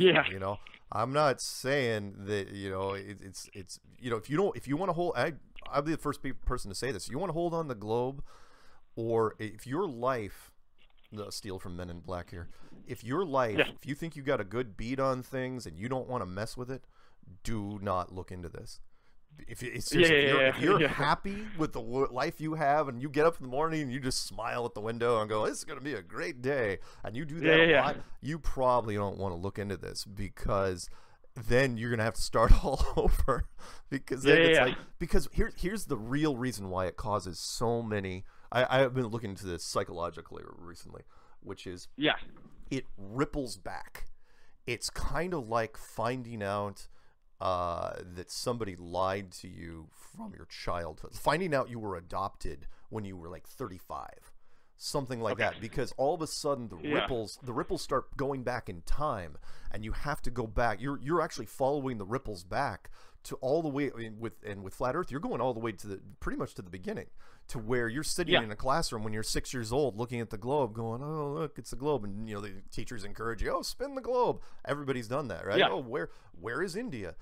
I'm not saying that, if you want to hold, I'll be the first person to say this. You want to hold on the globe, or if your life, steal from Men in Black here, if your life, if you think you got a good beat on things and you don't want to mess with it, do not look into this. If you're happy with the life you have, and you get up in the morning and you just smile at the window and go, "This is going to be a great day," and you do that a lot, you probably don't want to look into this, because then you're going to have to start all over. Because then it's like, because here's the real reason why it causes so many. I've been looking into this psychologically recently, which is it ripples back. It's kind of like finding out that somebody lied to you from your childhood, finding out you were adopted when you were like 35, something like that, because all of a sudden the ripples start going back in time, and you have to go back. You're actually following the ripples back to all the way with Flat Earth. You're going all the way to pretty much to the beginning, to where you're sitting in a classroom when you're 6 years old, looking at the globe, going, "Oh, look, it's the globe," and the teachers encourage you, "Oh, spin the globe." Everybody's done that, right? Oh, where is India?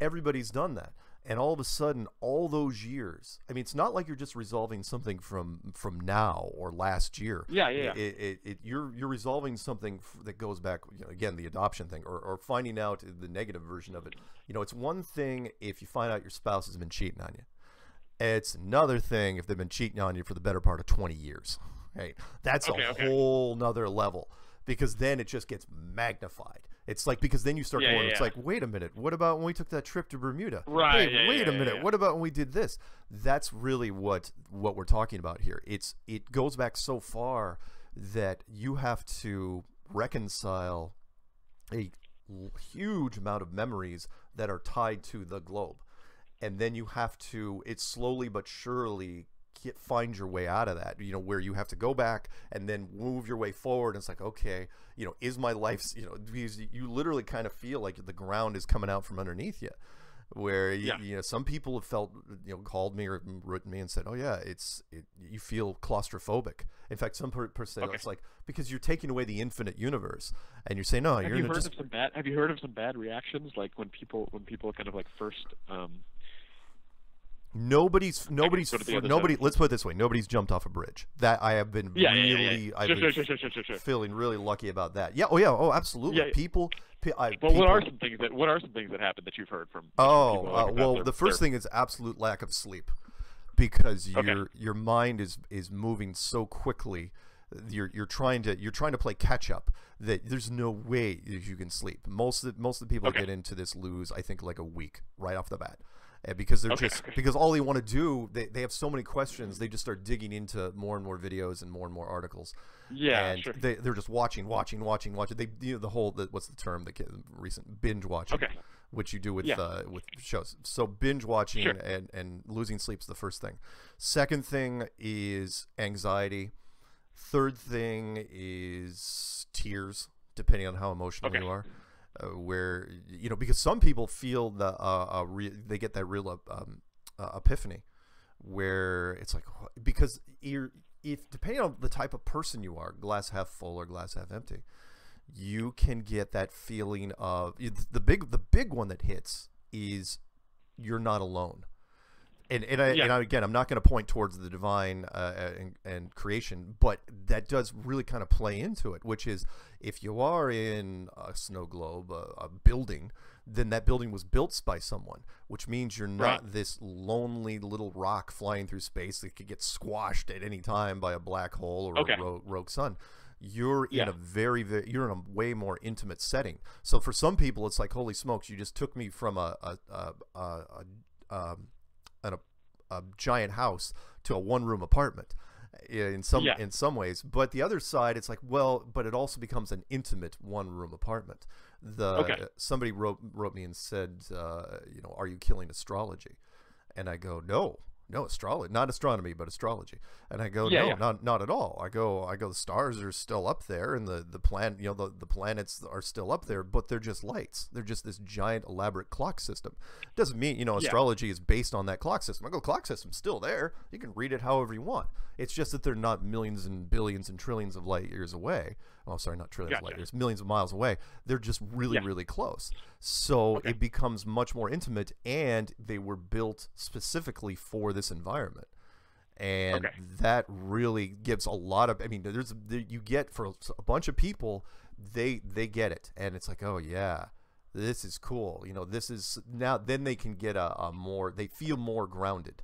Everybody's done that, and all of a sudden, all those years. I mean, it's not like you're just resolving something from now or last year. You're resolving something that goes back. Again, the adoption thing, or finding out the negative version of it. It's one thing if you find out your spouse has been cheating on you. It's another thing if they've been cheating on you for the better part of 20 years, right? That's a whole nother level, because then it just gets magnified. It's like, because then you start going, it's like, wait a minute, what about when we took that trip to Bermuda? Right. Hey, wait a minute, what about when we did this? That's really what we're talking about here. It goes back so far that you have to reconcile a huge amount of memories that are tied to the globe. And then you have to, it's slowly but surely, find your way out of that, where you have to go back and then move your way forward. It's like, okay, is my life, because you literally kind of feel like the ground is coming out from underneath you. where you, you know, some people have felt, you know, called me or written me and said, oh yeah, you feel claustrophobic. In fact, some people say it's like because you're taking away the infinite universe, and you're saying no. Have you heard of some bad reactions, like when people kind of like first? Nobody. Let's put it this way: nobody's jumped off a bridge. That I have been feeling really lucky about that. Yeah. Oh yeah. Oh absolutely. Yeah. Well, what are some things that happened that you've heard from? The first thing is absolute lack of sleep, because your mind is moving so quickly. You're trying to play catch up. That there's no way that you can sleep. Most of the people that get into this lose, I think, like a week right off the bat. Because they're because all they want to do, they have so many questions, they just start digging into more and more videos and more articles. Yeah, and they're just watching. They what's the term that recent binge watching, which you do with shows. So binge watching and losing sleep's the first thing. Second thing is anxiety. Third thing is tears, depending on how emotional you are. Where, you know, because some people feel the they get that real epiphany where it's like, because if depending on the type of person you are, glass half full or glass half empty, you can get that feeling of the big one that hits is you're not alone. And again, I'm not going to point towards the divine and creation, but that does really kind of play into it, which is if you are in a snow globe, a building, then that building was built by someone, which means you're not this lonely little rock flying through space that could get squashed at any time by a black hole or a rogue sun. You're in a you're in a way more intimate setting. So for some people, it's like, holy smokes, you just took me from a giant house to a one-room apartment in some ways. But the other side, it's like, well, but it also becomes an intimate one-room apartment. Somebody wrote me and said, you know, are you killing astrology? And I go, no, astrology, not astronomy, but astrology. And I go, not at all. I go, the stars are still up there, and the planets are still up there, but they're just lights. They're just this giant elaborate clock system. Doesn't mean, you know, astrology is based on that clock system. I go, clock system's still there. You can read it however you want. It's just that they're not millions and billions and trillions of light years away. Oh, sorry, not trillions of light years, millions of miles away. They're just really, really close. So it becomes much more intimate, and they were built specifically for this environment. And that really gives a lot of, I mean, you get for a bunch of people, they get it. And it's like, oh yeah, this is cool. You know, this is, now then they can get a more, they feel more grounded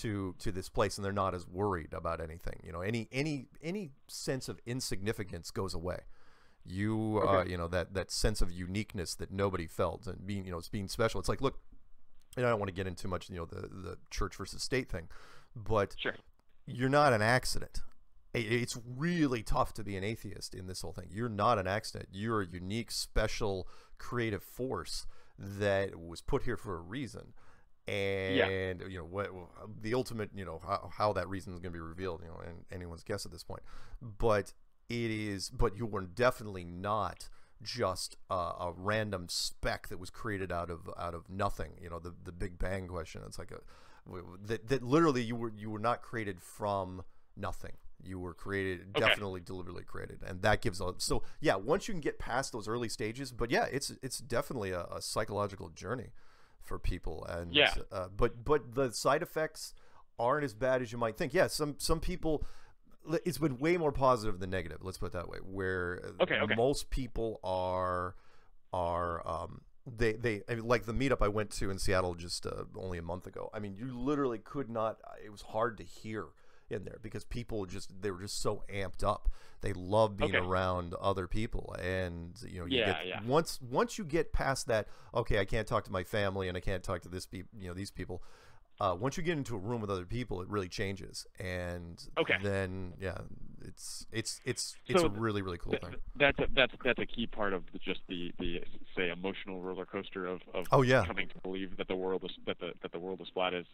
to this place, and they're not as worried about anything. You know, any sense of insignificance goes away. You you know, that sense of uniqueness that nobody felt, and being, you know, it's being special. It's like, look, and I don't want to get into too much, you know, the church versus state thing, but you're not an accident. It's really tough to be an atheist in this whole thing. You're not an accident. You're a unique, special, creative force that was put here for a reason. And you know what the ultimate, you know, how that reason is going to be revealed, you know, and anyone's guess at this point. But it is, but you were definitely not just a random speck that was created out of nothing. You know, the Big Bang question. It's like that literally you were not created from nothing. You were created, definitely deliberately created, and that gives a, so yeah. Once you can get past those early stages, but yeah, it's definitely a psychological journey for people, and but the side effects aren't as bad as you might think. Yeah, some people, it's been way more positive than negative, let's put it that way, where most people are they I mean, like the meetup I went to in Seattle just only a month ago, I mean, you literally could not, it was hard to hear in there because people they were just so amped up. They love being around other people, and you know, you once you get past that, okay, I can't talk to my family and I can't talk to these people. Once you get into a room with other people, it really changes, and then it's so a really, really cool thing. That's a key part of the say emotional roller coaster of coming to believe that the world is that the world is flat is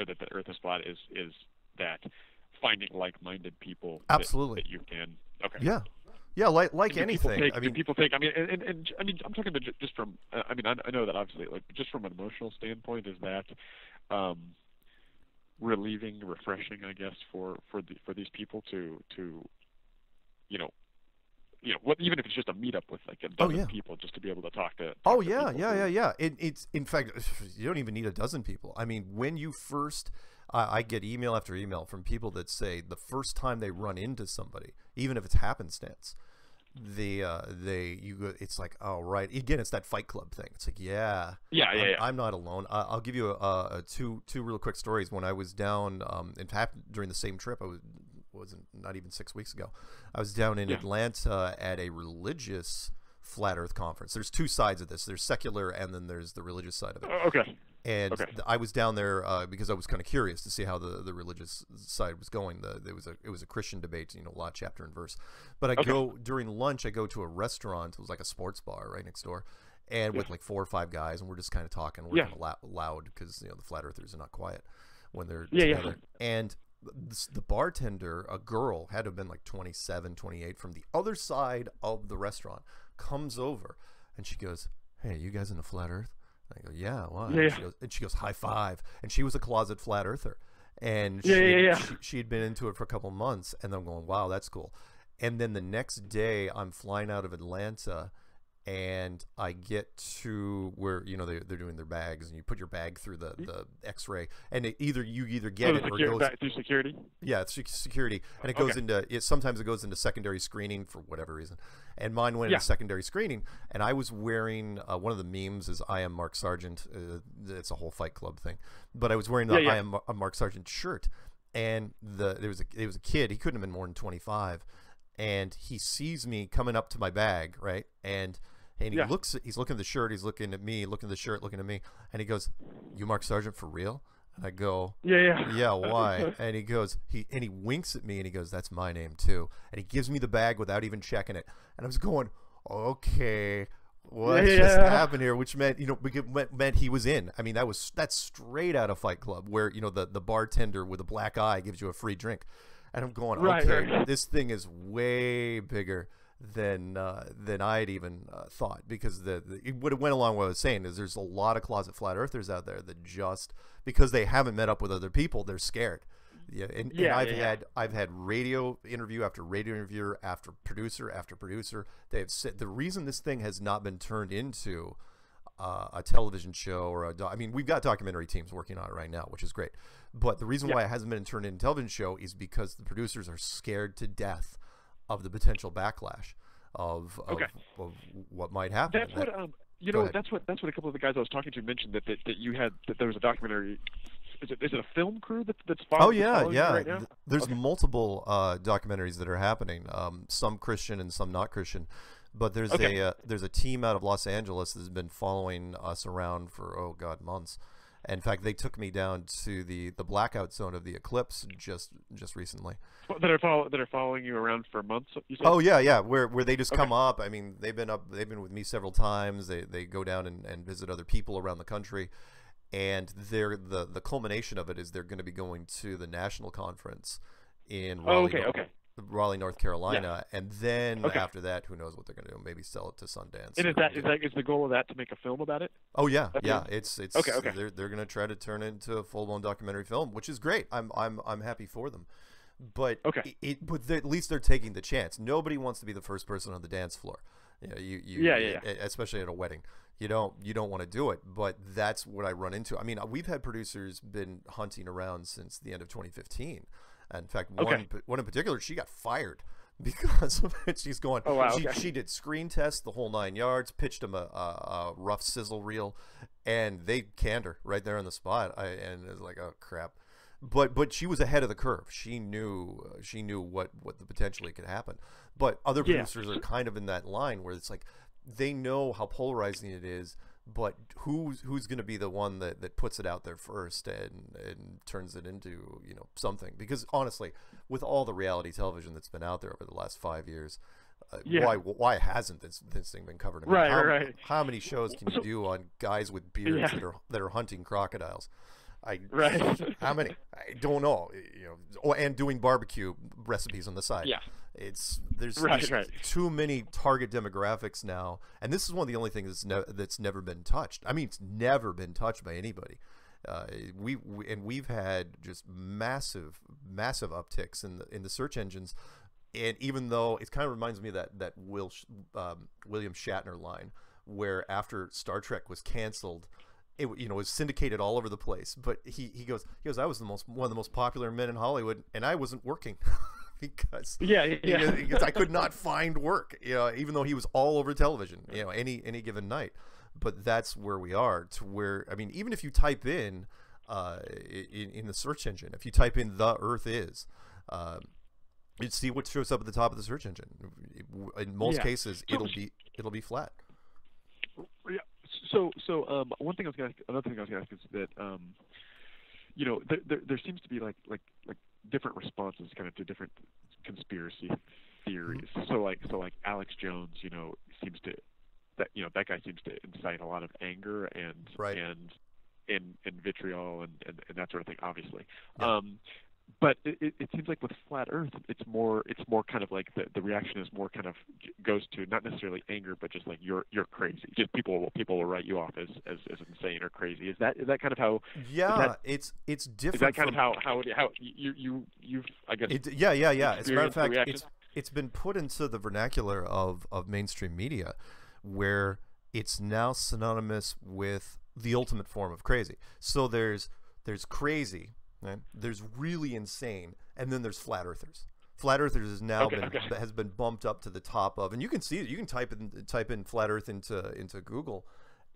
or that the Earth is flat is that finding like-minded people that you can. Yeah, like anything. I mean, I'm talking about just from. I mean, I know that obviously, like, just from an emotional standpoint, is that relieving, refreshing, I guess, for these people to, you know, what, even if it's just a meetup with like a dozen people, just to be able to talk to. Yeah. It's in fact, you don't even need a dozen people. I mean, when you first. I get email after email from people that say the first time they run into somebody, even if it's happenstance, it's like, oh, right. Again, it's that Fight Club thing. It's like, I'm not alone. I'll give you two real quick stories. When I was down, in fact, during the same trip, not even 6 weeks ago, I was down in Atlanta at a religious Flat Earth conference. There's two sides of this. There's secular, and then there's the religious side of it. Okay. And I was down there because I was kind of curious to see how the religious side was going. It was a Christian debate, you know, law, chapter, and verse. But I go during lunch. I go to a restaurant. It was like a sports bar right next door, and with like 4 or 5 guys, and we're just kind of talking. We're kind of loud because, you know, the flat earthers are not quiet when they're together. And the bartender, a girl, had to have been like 27, 28, from the other side of the restaurant, comes over, and she goes, "Hey, you guys in the flat earth?" I go, "Yeah, why?" Yeah. And she goes, "High five." And she was a closet flat earther. And she had been into it for a couple months. And I'm going, wow, that's cool. And then the next day, I'm flying out of Atlanta, and I get to where, you know, they're doing their bags, and you put your bag through the X-ray, and you either get it, or it goes through security. Yeah, it's security, and it goes into it. Sometimes it goes into secondary screening for whatever reason, and mine went into secondary screening, and I was wearing one of the memes is I am Mark Sargent. It's a whole Fight Club thing, but I was wearing the I am a Mark Sargent shirt, and there was a kid. He couldn't have been more than 25. And he sees me coming up to my bag, right? And he looks. He's looking at the shirt. He's looking at me. Looking at the shirt. Looking at me. And he goes, "You Mark Sargent for real?" And I go, "Yeah, why?" And he goes, he winks at me, and he goes, "That's my name too." And he gives me the bag without even checking it. And I was going, okay, what just happened here? Which meant, you know, meant he was in. I mean, that's straight out of Fight Club, where, you know, the bartender with a black eye gives you a free drink. And I'm going, okay, this thing is way bigger than I had even thought, because what it went along with what I was saying is there's a lot of closet flat earthers out there that just because they haven't met up with other people, they're scared. Yeah, I've had radio interview after radio interviewer after producer after producer. They have said the reason this thing has not been turned into a television show or I mean, we've got documentary teams working on it right now, which is great. But the reason why it hasn't been turned into a television show is because the producers are scared to death of the potential backlash of what might happen. That's what you know. That's what a couple of the guys I was talking to mentioned that you had, that there was a documentary. Is it a film crew that's following? Oh yeah, yeah. Right now? There's multiple documentaries that are happening. Some Christian and some not Christian. But there's a team out of Los Angeles that's been following us around for months. In fact, they took me down to the blackout zone of the eclipse just recently. That are following you around for months, you said? Oh yeah. Where they just come up. I mean, they've been with me several times. They go down and visit other people around the country, and the culmination of it is they're going to be going to the national conference in Raleigh. Raleigh, North Carolina, and then after that, who knows what they're going to do? Maybe sell it to Sundance. And is the goal of that to make a film about it? Oh yeah, yeah. It's They're going to try to turn it into a full-blown documentary film, which is great. I'm happy for them, but but at least they're taking the chance. Nobody wants to be the first person on the dance floor. You know, especially at a wedding. You don't want to do it, but that's what I run into. I mean, we've had producers been hunting around since the end of 2015. In fact, one in particular, she got fired because of it. She's going, she did screen tests, the whole 9 yards, pitched them a rough sizzle reel, and they canned her right there on the spot. And it was like, oh, crap. But she was ahead of the curve. She knew what the potentially could happen. But other producers are kind of in that line where it's like they know how polarizing it is, but who's going to be the one that puts it out there first and turns it into, you know, something? Because honestly, with all the reality television that's been out there over the last 5 years, why hasn't this thing been covered? I mean, how many shows can you do on guys with beards that are hunting crocodiles? How many? I don't know. You know, and doing barbecue recipes on the side. Yeah. There's too many target demographics now, and this is one of the only things that's never been touched. I mean, it's never been touched by anybody. We've had just massive upticks in the search engines, and even though it kind of reminds me of that William Shatner line, where after Star Trek was canceled, it was syndicated all over the place. But he goes, I was one of the most popular men in Hollywood, and I wasn't working. Because because I could not find work, even though he was all over television, any given night. But that's where we are, to where, I mean, even if you type in the search engine, if you type in "the Earth is," you'd see what shows up at the top of the search engine. In most cases, it'll be flat. Yeah. So another thing I was gonna ask is that there seems to be like different responses kind of to different conspiracy theories. So like Alex Jones, that guy seems to incite a lot of anger and vitriol and that sort of thing, obviously. Yeah. But it seems like with Flat Earth, it's more kind of like the reaction is more kind of goes to not necessarily anger, but just like you're crazy. Just people will write you off as insane or crazy. Is that kind of how? Yeah, it's different. Is that kind of how you've I guess? Yeah. As a matter of fact, it's been put into the vernacular of mainstream media, where it's now synonymous with the ultimate form of crazy. So there's crazy. Right. There's really insane, and then there's flat earthers. Flat earthers has now been bumped up to the top of, and you can see it. You can type in flat earth into Google,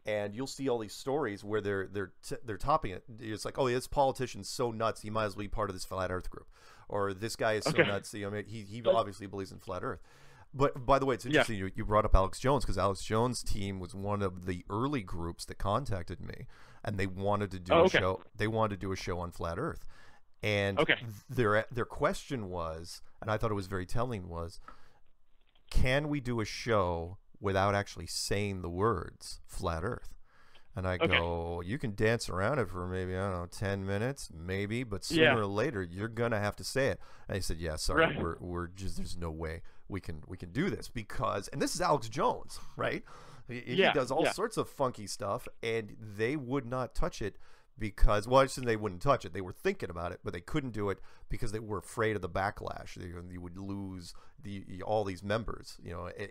and you'll see all these stories where they're topping it. It's like, oh, this politician's so nuts, he might as well be part of this flat earth group, or this guy is so nuts. I mean, he obviously believes in flat earth. But by the way, it's interesting you brought up Alex Jones, because Alex Jones' team was one of the early groups that contacted me, and they wanted to do a show. They wanted to do a show on Flat Earth, and their question was, and I thought it was very telling, was, can we do a show without actually saying the words Flat Earth? And I go, you can dance around it for maybe, I don't know, 10 minutes, maybe, but sooner or later you're gonna have to say it. And he said, yeah, sorry, we're just, there's no way we can do this, because, and this is Alex Jones, right? He does all sorts of funky stuff, and they would not touch it because, well, I just said they wouldn't touch it. They were thinking about it, but they couldn't do it because they were afraid of the backlash. You would lose all these members,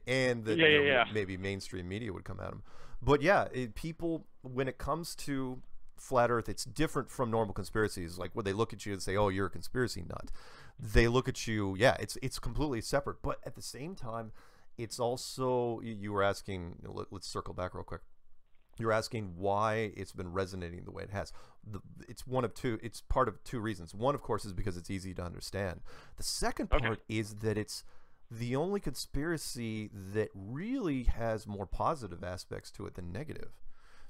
and that maybe mainstream media would come at them. But yeah, people, when it comes to Flat Earth, it's different from normal conspiracies. Like when they look at you and say, "Oh, you're a conspiracy nut," they look at you. Yeah, it's completely separate. But at the same time, it's also, you were asking. Let's circle back real quick. You're asking why it's been resonating the way it has. It's one of two. It's part of two reasons. One, of course, is because it's easy to understand. The second part is that it's the only conspiracy that really has more positive aspects to it than negative,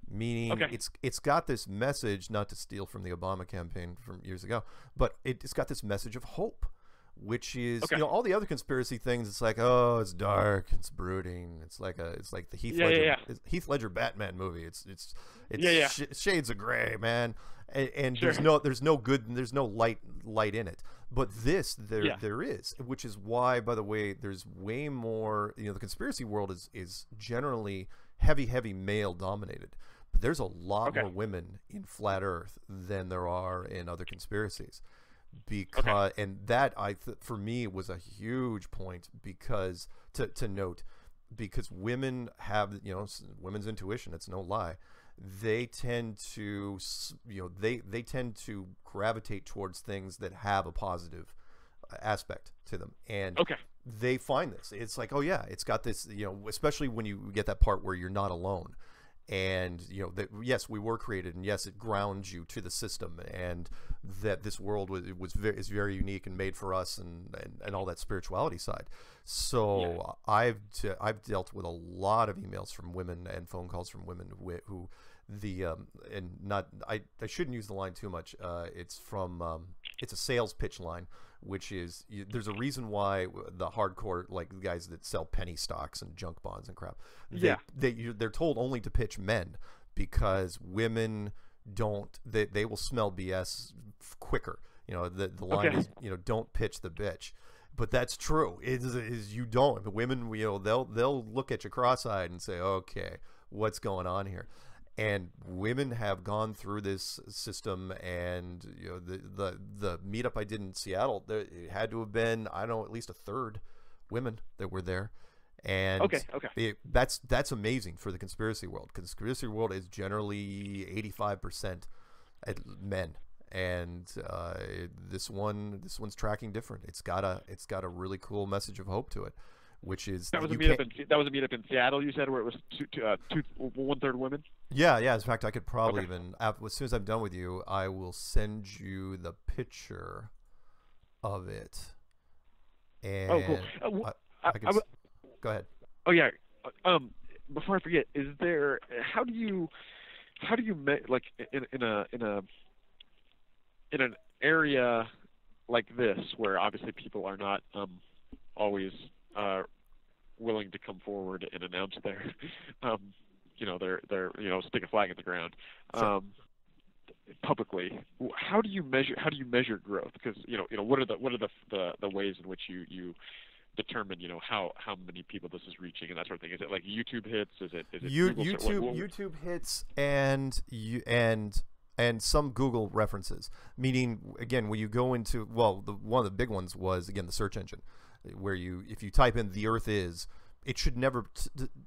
meaning it's got this message, not to steal from the Obama campaign from years ago, but it's got this message of hope, which is all the other conspiracy things. It's like, oh, it's dark, it's brooding, it's like the Heath Ledger Batman movie. It's shades of gray, man, and there's no good, there's no light in it. But this there is, which is why, by the way, there's way more. The conspiracy world is generally heavy male dominated, but there's a lot more women in Flat Earth than there are in other conspiracies. Because and that for me was a huge point, because to note, because women have, women's intuition, it's no lie, they tend to they tend to gravitate towards things that have a positive aspect to them, and they find this. It's like, oh yeah, it's got this, especially when you get that part where you're not alone. And that, yes, we were created, and yes, it grounds you to the system, and that this world is very unique and made for us, and all that spirituality side. So I've dealt with a lot of emails from women and phone calls from women who I shouldn't use the line too much. It's from it's a sales pitch line, which is there's a reason why the hardcore, like the guys that sell penny stocks and junk bonds and crap, they're told only to pitch men, because women don't, they will smell BS quicker. The line is, don't pitch the bitch. But that's true. Is you don't. The women, they'll look at you cross-eyed and say, okay, what's going on here? And women have gone through this system, and you know, the meetup I did in Seattle, it had to have been, I don't know, at least a third women that were there. And okay. That's amazing for the conspiracy world. Conspiracy world is generally 85% men, and this one's tracking different. It's got a really cool message of hope to it, which is that was a meetup in Seattle. You said where it was 1/3 women. Yeah. In fact, I could probably even, as soon as I'm done with you, I will send you the picture of it. And cool. Go ahead. Oh yeah. Before I forget, is there? How do you like in an area like this where obviously people are not always willing to come forward and announce their stick a flag in the ground publicly. How do you measure growth? Because what are the ways in which you determine how many people this is reaching and that sort of thing? Is it like YouTube hits? Is it YouTube hits and some Google references? Meaning, again, when you go into one of the big ones was again the search engine, where if you type in the Earth is, it should never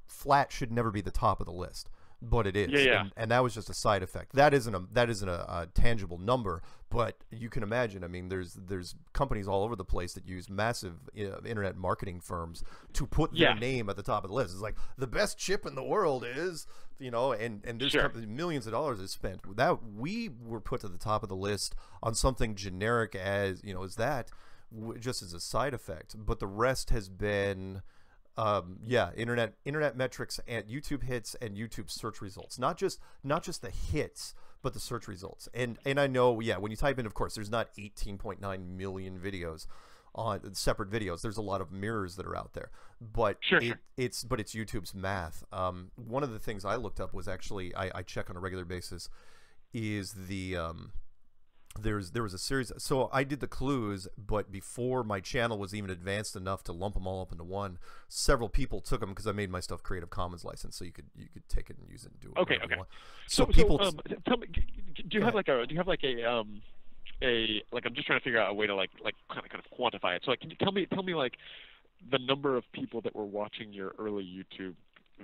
flat should never be the top of the list, but it is. Yeah. And that was just a side effect. That isn't a tangible number, but you can imagine. I mean, there's companies all over the place that use massive internet marketing firms to put their name at the top of the list. It's like the best chip in the world is, and there's millions of dollars is spent. That we were put to the top of the list on something generic as just as a side effect, but the rest has been. Internet metrics and YouTube hits and YouTube search results. Not just the hits, but the search results. And I know, when you type in, of course, there's not 18.9 million videos on separate videos. There's a lot of mirrors that are out there. But it's YouTube's math. One of the things I looked up was actually I check on a regular basis is the there was a series. So I did the clues, but before my channel was even advanced enough to lump them all up into one, several people took them because I made my stuff Creative Commons license, so you could take it and use it and do it. Okay. So people, tell me, do you have like I'm just trying to figure out a way to kind of quantify it. So can you tell me like the number of people that were watching your early YouTube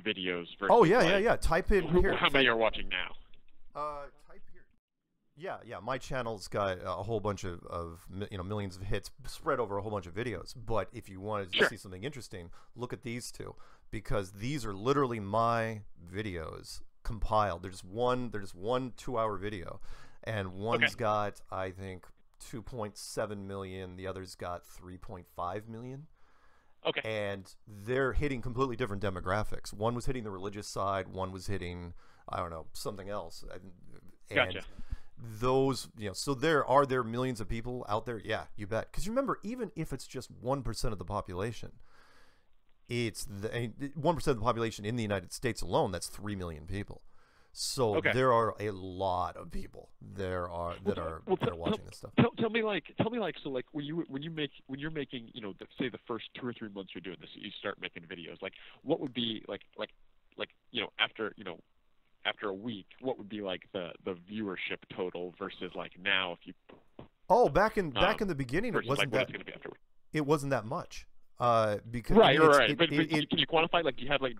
videos versus Type in here. How many are watching now? Type here. Yeah. My channel's got a whole bunch of millions of hits spread over a whole bunch of videos. But if you wanted to see something interesting, look at these two, because these are literally my videos compiled. There's one 2-hour video, and one's got, I think, 2.7 million. The other's got 3.5 million. Okay. And they're hitting completely different demographics. One was hitting the religious side. One was hitting, I don't know, something else. Gotcha. Those, so there are millions of people out there. Yeah, you bet. Because remember, even if it's just 1% of the population, it's 1% of the population in the United States alone. That's 3 million people. So there are a lot of people that are watching this stuff. Tell me, when you're making say the first 2 or 3 months you're doing this, you start making videos. Like, what would be after a week, what would be like the viewership total versus like now if you? Oh, back in the beginning, it wasn't like it wasn't that much. Because right. But can you quantify? Like, do you have like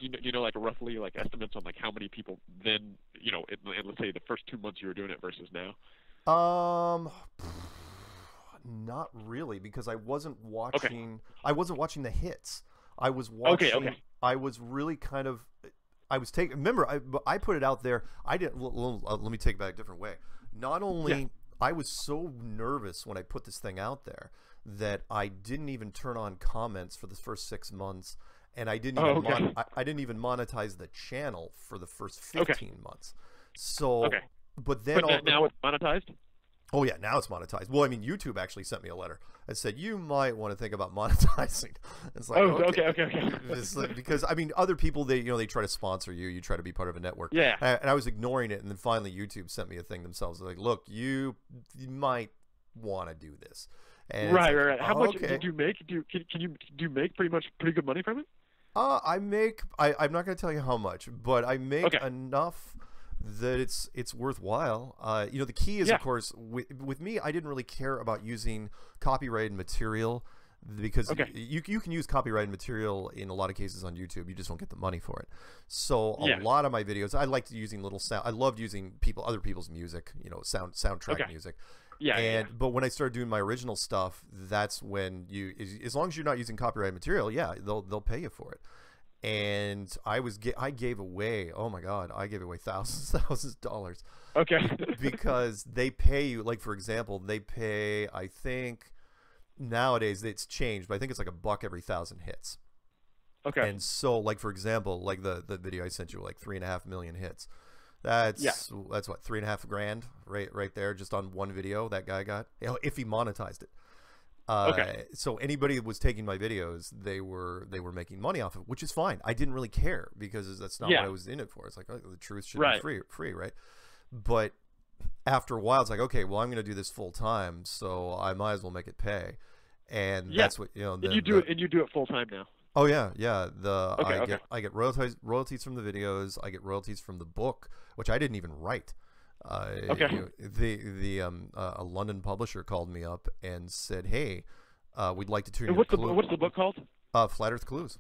roughly like estimates on like how many people then in let's say the first 2 months you were doing it versus now? Not really, because I wasn't watching. Okay. I wasn't watching the hits. I was watching. Okay. I was really kind of. I was taking. Remember, I put it out there. I didn't. Let me take it back a different way. Not only I was so nervous when I put this thing out there that I didn't even turn on comments for the first 6 months, and I didn't. I didn't even monetize the channel for the first 15 months. So, but then now it's monetized. Oh yeah, now it's monetized. Well, I mean, YouTube actually sent me a letter and said you might want to think about monetizing. It's like okay. Because I mean, other people they try to sponsor you. You try to be part of a network. Yeah. And I was ignoring it, and then finally YouTube sent me a thing themselves. They're like, look, you might want to do this, And right. How much did you make? Can you make pretty good money from it? I make. I'm not going to tell you how much, but I make enough that it's worthwhile. You know, the key is, of course, with me, I didn't really care about using copyrighted material, because you can use copyrighted material in a lot of cases on YouTube. You just don't get the money for it. So a lot of my videos, I liked using little sound. I loved using other people's music, you know, soundtrack music. Yeah. And but when I started doing my original stuff, that's when you, as long as you're not using copyrighted material, they'll pay you for it. And I gave away, oh my God, I gave away thousands of dollars. Okay. Because they pay you, like, for example, they pay, I think nowadays it's changed, but I think it's like $1 every 1,000 hits. Okay. And so, like, for example, like the video I sent you, like 3.5 million hits. That's what, $3.5 grand right there, just on one video that guy got, you know, if he monetized it. So anybody that was taking my videos, they were making money off of it, which is fine. I didn't really care, because that's not what I was in it for. It's like, oh, the truth should be free, right? But after a while, it's like, okay, well, I'm going to do this full time, so I might as well make it pay. And that's what, you know. And you do it full time now. Oh yeah. I get royalties from the videos. I get royalties from the book, which I didn't even write. You know, a London publisher called me up and said, "Hey, we'd like to turn your what's the book called? Flat Earth Clues."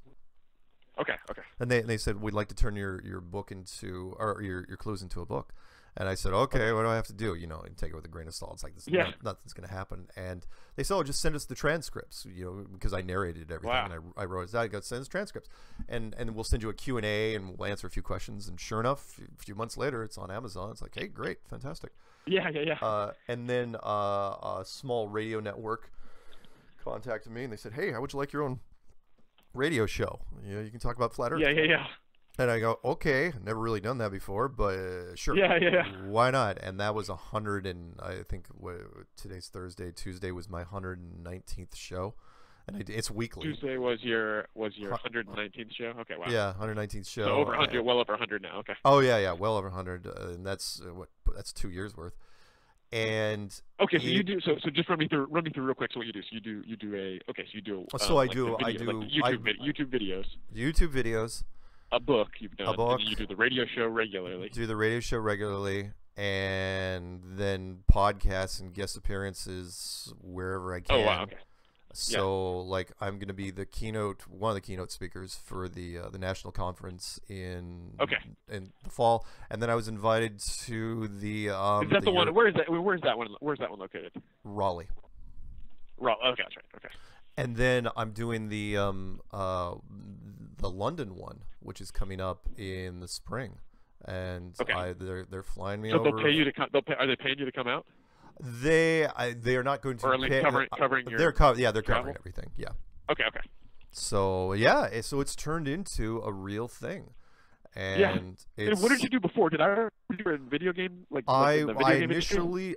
Okay. And they said, "We'd like to turn your book into, or your clues into a book." And I said, okay, what do I have to do? You know, and take it with a grain of salt. It's like, this, nothing's going to happen. And they said, oh, just send us the transcripts, you know, because I narrated everything. Wow. And I wrote it out. I go, send us transcripts. And we'll send you a Q&A, and we'll answer a few questions. And sure enough, a few months later, it's on Amazon. It's like, hey, great, fantastic. Yeah. And then a small radio network contacted me, and they said, hey, how would you like your own radio show? You know, you can talk about Flat Earth. Yeah. And I go, okay, never really done that before, but sure. Yeah. Why not? And that was 100, and I think today's Thursday. Tuesday was my 119th show, and it's weekly. Tuesday was your 119th show. Okay, wow. Yeah, 119th show. So over 100, well over 100 now. Okay. Oh yeah, well over 100, and that's that's 2 years worth. And okay, so you do so just run me through real quick. So what you do? So you do a YouTube videos. A book you've done. A book. And you do the radio show regularly. Do the radio show regularly, and then podcasts and guest appearances wherever I can. Oh wow. Okay. So like, I'm going to be one of the keynote speakers for the national conference in the fall, and then I was invited to the. Is that the one? Where's that one located? Raleigh. Okay, that's right. Okay. And then I'm doing the London one, which is coming up in the spring, and they're flying me over. So they'll pay you to come. Are they paying you to come out? They are not going to. Or at least covering your. They're covering everything. Yeah. Okay. So yeah, so it's turned into a real thing. And what did you do before? Did I do a video game? I initially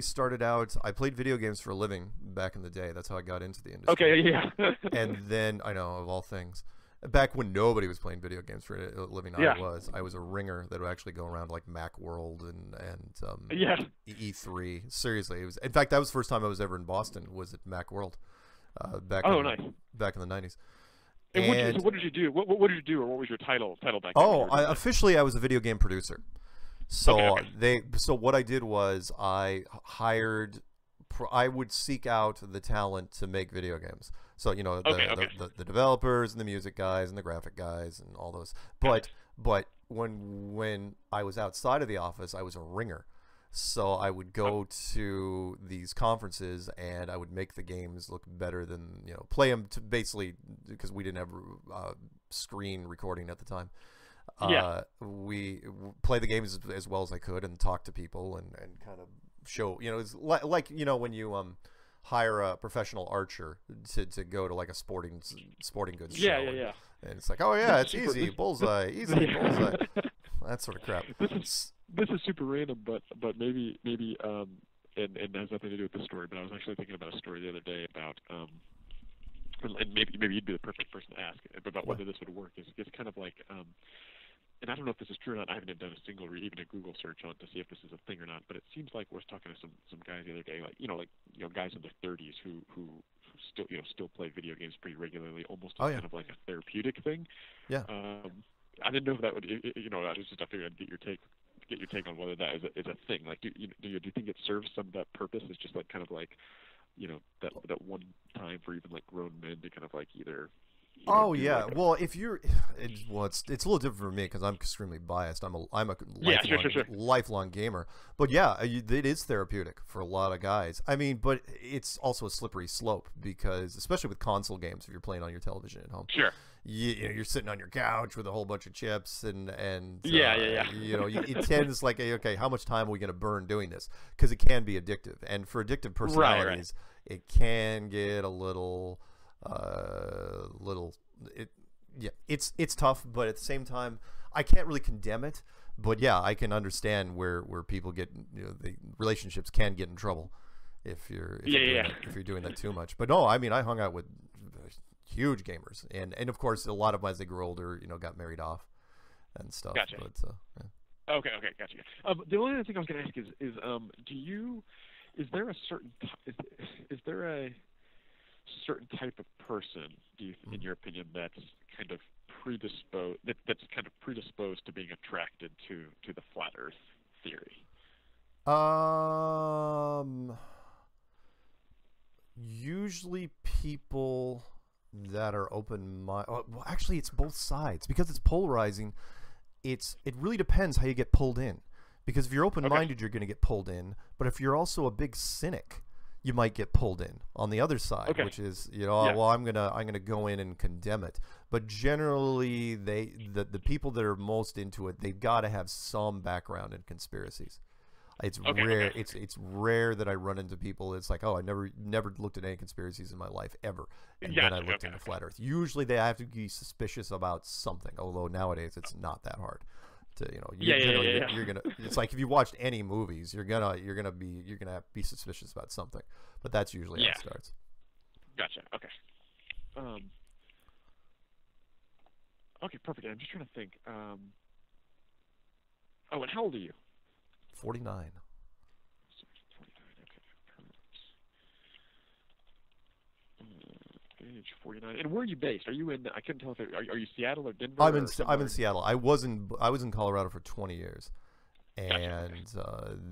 started out. I played video games for a living back in the day. That's how I got into the industry. Okay, yeah. And then, I know, of all things, back when nobody was playing video games for a living, I was a ringer that would actually go around like Macworld and E3. Seriously, in fact, that was the first time I was ever in Boston. Was at Macworld back in the 90s. And what did you do? What did you do, or what was your title back then? Oh, officially, I was a video game producer. So so what I did was I would seek out the talent to make video games. So, you know, the developers and the music guys and the graphic guys and all those. But when I was outside of the office, I was a ringer. So I would go to these conferences, and I would make the games look better than, you know, play them to basically, because we didn't have screen recording at the time. We play the games as well as I could, and talk to people, and kind of show, you know, it's like, you know, when you hire a professional archer to go to like a sporting goods show. Yeah. And it's like, oh yeah, it's easy, bullseye, easy, bullseye. That sort of crap. This is super random, but maybe and has nothing to do with this story. But I was actually thinking about a story the other day about and maybe you'd be the perfect person to ask about whether this would work. It's kind of like and I don't know if this is true or not, I haven't done a single, even a Google search on to see if this is a thing or not, but it seems like we're talking to some guys the other day, like guys in their 30s who still, still play video games pretty regularly, almost kind of like a therapeutic thing. Yeah. I didn't know if that would, I just figured I'd get your take on whether that is a thing. Like, do you think it serves some of that purpose? It's just like kind of like, that one time for even like grown men to kind of like either. It's a little different for me because I'm extremely biased. I'm a lifelong gamer, but yeah, it is therapeutic for a lot of guys. I mean, but it's also a slippery slope because, especially with console games, if you're playing on your television at home, sure, you're sitting on your couch with a whole bunch of chips and it tends like, okay, how much time are we going to burn doing this? Because it can be addictive, and for addictive personalities, right. It can get a little. It's tough, but at the same time, I can't really condemn it. But yeah, I can understand where people get, the relationships can get in trouble if you're doing that too much. But no, I mean, I hung out with huge gamers, and of course, a lot of them as they grew older, got married off and stuff. Gotcha. But, Okay, gotcha. The only other thing I was going to ask is is there a certain type of person, in your opinion, that's kind of predisposed to being attracted to the flat Earth theory? Usually people that are open-minded. Well, actually, it's both sides because it's polarizing. It really depends how you get pulled in, because if you're open-minded, you're going to get pulled in. But if you're also a big cynic, you might get pulled in on the other side, which is, well, I'm gonna go in and condemn it. But generally, the people that are most into it, they've got to have some background in conspiracies. It's rare. Okay. It's rare that I run into people. It's like, oh, I never looked at any conspiracies in my life ever, and then I looked into flat Earth. Usually, they have to be suspicious about something. Although nowadays, it's not that hard. You're gonna. It's like if you watched any movies, you're gonna be suspicious about something. But that's usually how it starts. Gotcha. Okay. Okay, perfect. I'm just trying to think. Oh, and how old are you? 49. 49. And where are you based? Are you in? I couldn't tell if are you Seattle or Denver? I'm in Seattle. I was in Colorado for 20 years, and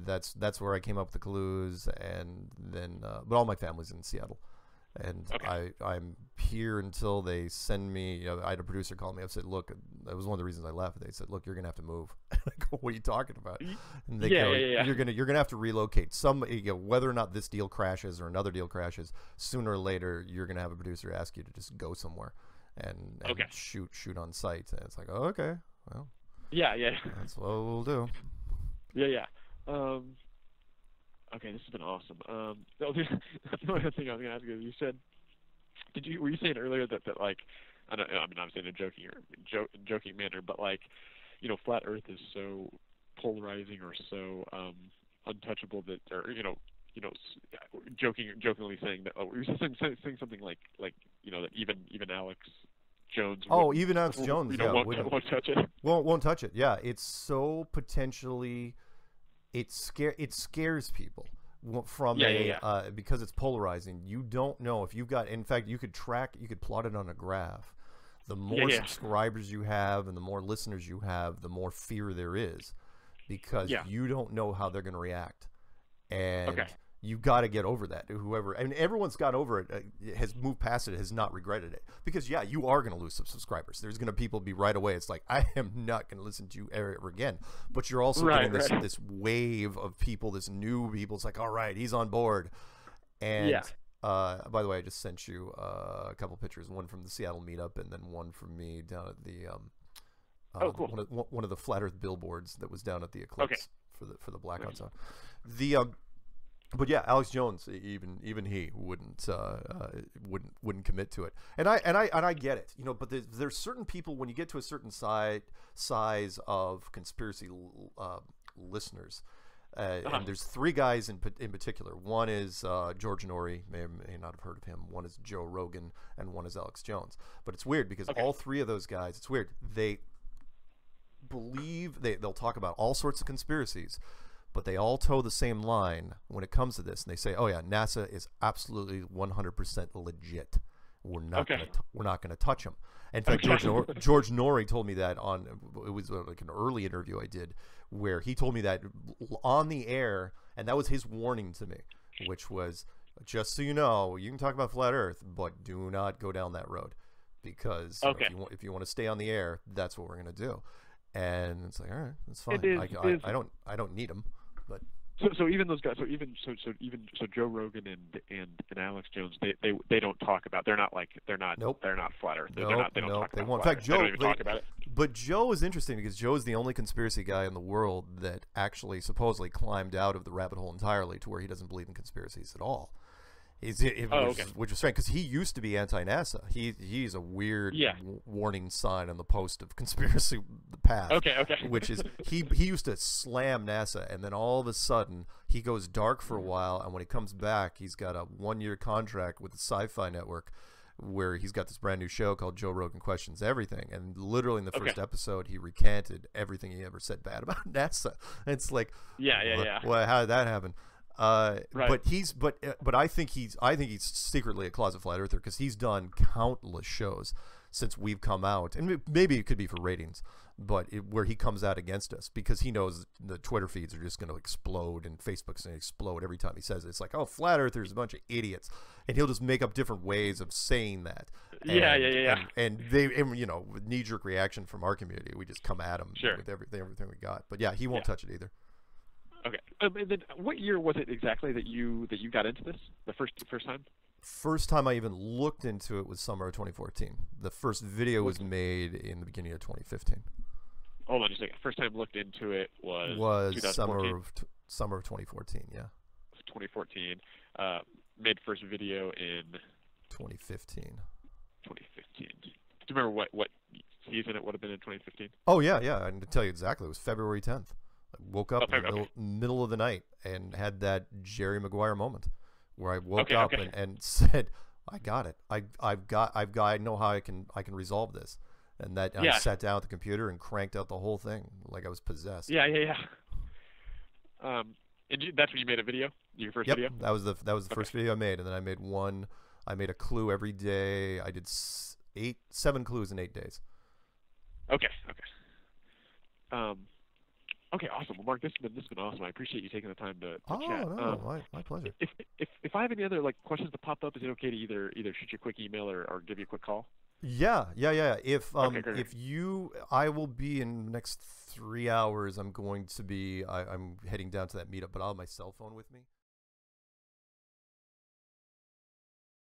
that's where I came up with the clues. And then, but all my family's in Seattle, and I'm here until they send me. I had a producer call me up, said, "Look, that was one of the reasons I left." They said, "Look, you're gonna have to move." I go, "What are you talking about?" And they go, "You're gonna have to relocate. Whether or not this deal crashes or another deal crashes, sooner or later, you're gonna have a producer ask you to just go somewhere and shoot on site." And it's like, "Oh, okay, well, that's what we'll do." Okay, this has been awesome. The only thing I was gonna ask you is, were you saying earlier that like, I mean, I'm saying in a joking manner, but like, flat Earth is so polarizing or so untouchable that, or jokingly saying that, oh, were you saying something like that even Alex Jones? Even Alex Jones, won't touch it. Won't touch it. Yeah, it's so potentially. It scares people from because it's polarizing. You don't know if you've got. In fact, you could plot it on a graph. The more subscribers you have and the more listeners you have, the more fear there is, because you don't know how they're going to react, and you've got to get over that. Whoever, and everyone's got over it, has moved past it, has not regretted it, because you are going to lose some subscribers. There's going to people be right away. It's like, I am not going to listen to you ever again. But you're also getting this wave of people, this new people. It's like, all right, he's on board. And by the way, I just sent you a couple pictures, one from the Seattle meetup and then one from me down at the cool. one of the flat Earth billboards that was down at the Eclipse for the blackout zone. But yeah, Alex Jones, even he wouldn't commit to it, and I get it, But there's certain people, when you get to a certain size of conspiracy listeners, and there's three guys in particular. One is George Nori, may not have heard of him. One is Joe Rogan, and one is Alex Jones. But it's weird because all three of those guys, it's weird, they believe, they'll talk about all sorts of conspiracies, but they all toe the same line when it comes to this. And they say, oh yeah, NASA is absolutely 100% legit. We're not going to touch them. In fact, George Nori told me that it was like an early interview I did where he told me that on the air, and that was his warning to me, which was, just so you know, you can talk about flat Earth, but do not go down that road because if you want to stay on the air, that's what we're going to do. And it's like, all right, that's fine. I don't need them, but. So even those guys, so Joe Rogan and Alex Jones, they don't talk about. They're not flat Earth. They don't talk about. In fact, Joe, they don't even talk about it. But Joe is interesting because Joe is the only conspiracy guy in the world that actually supposedly climbed out of the rabbit hole entirely to where he doesn't believe in conspiracies at all. Which is strange because he used to be anti-NASA. He's a weird warning sign on the post of conspiracy path. Which is he used to slam NASA, and then all of a sudden he goes dark for a while, and when he comes back, he's got a 1-year contract with the Sci-Fi Network, where he's got this brand new show called Joe Rogan Questions Everything, and literally in the first episode he recanted everything he ever said bad about NASA. It's like well, how did that happen? But I think he's secretly a closet flat earther because he's done countless shows since we've come out, and maybe it could be for ratings, but where he comes out against us because he knows the Twitter feeds are just going to explode and Facebook's going to explode every time he says it. It's like, oh, flat earthers, a bunch of idiots, and he'll just make up different ways of saying that. And you know, knee jerk reaction from our community, we just come at him with everything we got. But yeah, he won't touch it either. Okay, and then what year was it exactly that you got into this the first time? First time I even looked into it was summer of 2014. The first video was made in the beginning of 2015. Hold on just a second. First time looked into it was summer of 2014. Yeah, 2014. Made first video in 2015. 2015. Do you remember what season it would have been in 2015? Oh yeah. I can tell you exactly. It was February 10th. Woke up in the middle of the night and had that Jerry Maguire moment where I woke up and said, I got it. I know how I can resolve this. And that I sat down at the computer and cranked out the whole thing like I was possessed. Yeah. And that's when you made a video? Your first video? Yep, that was the first video I made. And then I made a clue every day. I did 7 clues in 8 days. Okay, awesome. Well, Mark, this has been awesome. I appreciate you taking the time to chat. Oh, no, my pleasure. If I have any other questions that pop up, is it okay to either shoot you a quick email or give you a quick call? Yeah. I will be in the next 3 hours. I'm heading down to that meetup, but I'll have my cell phone with me.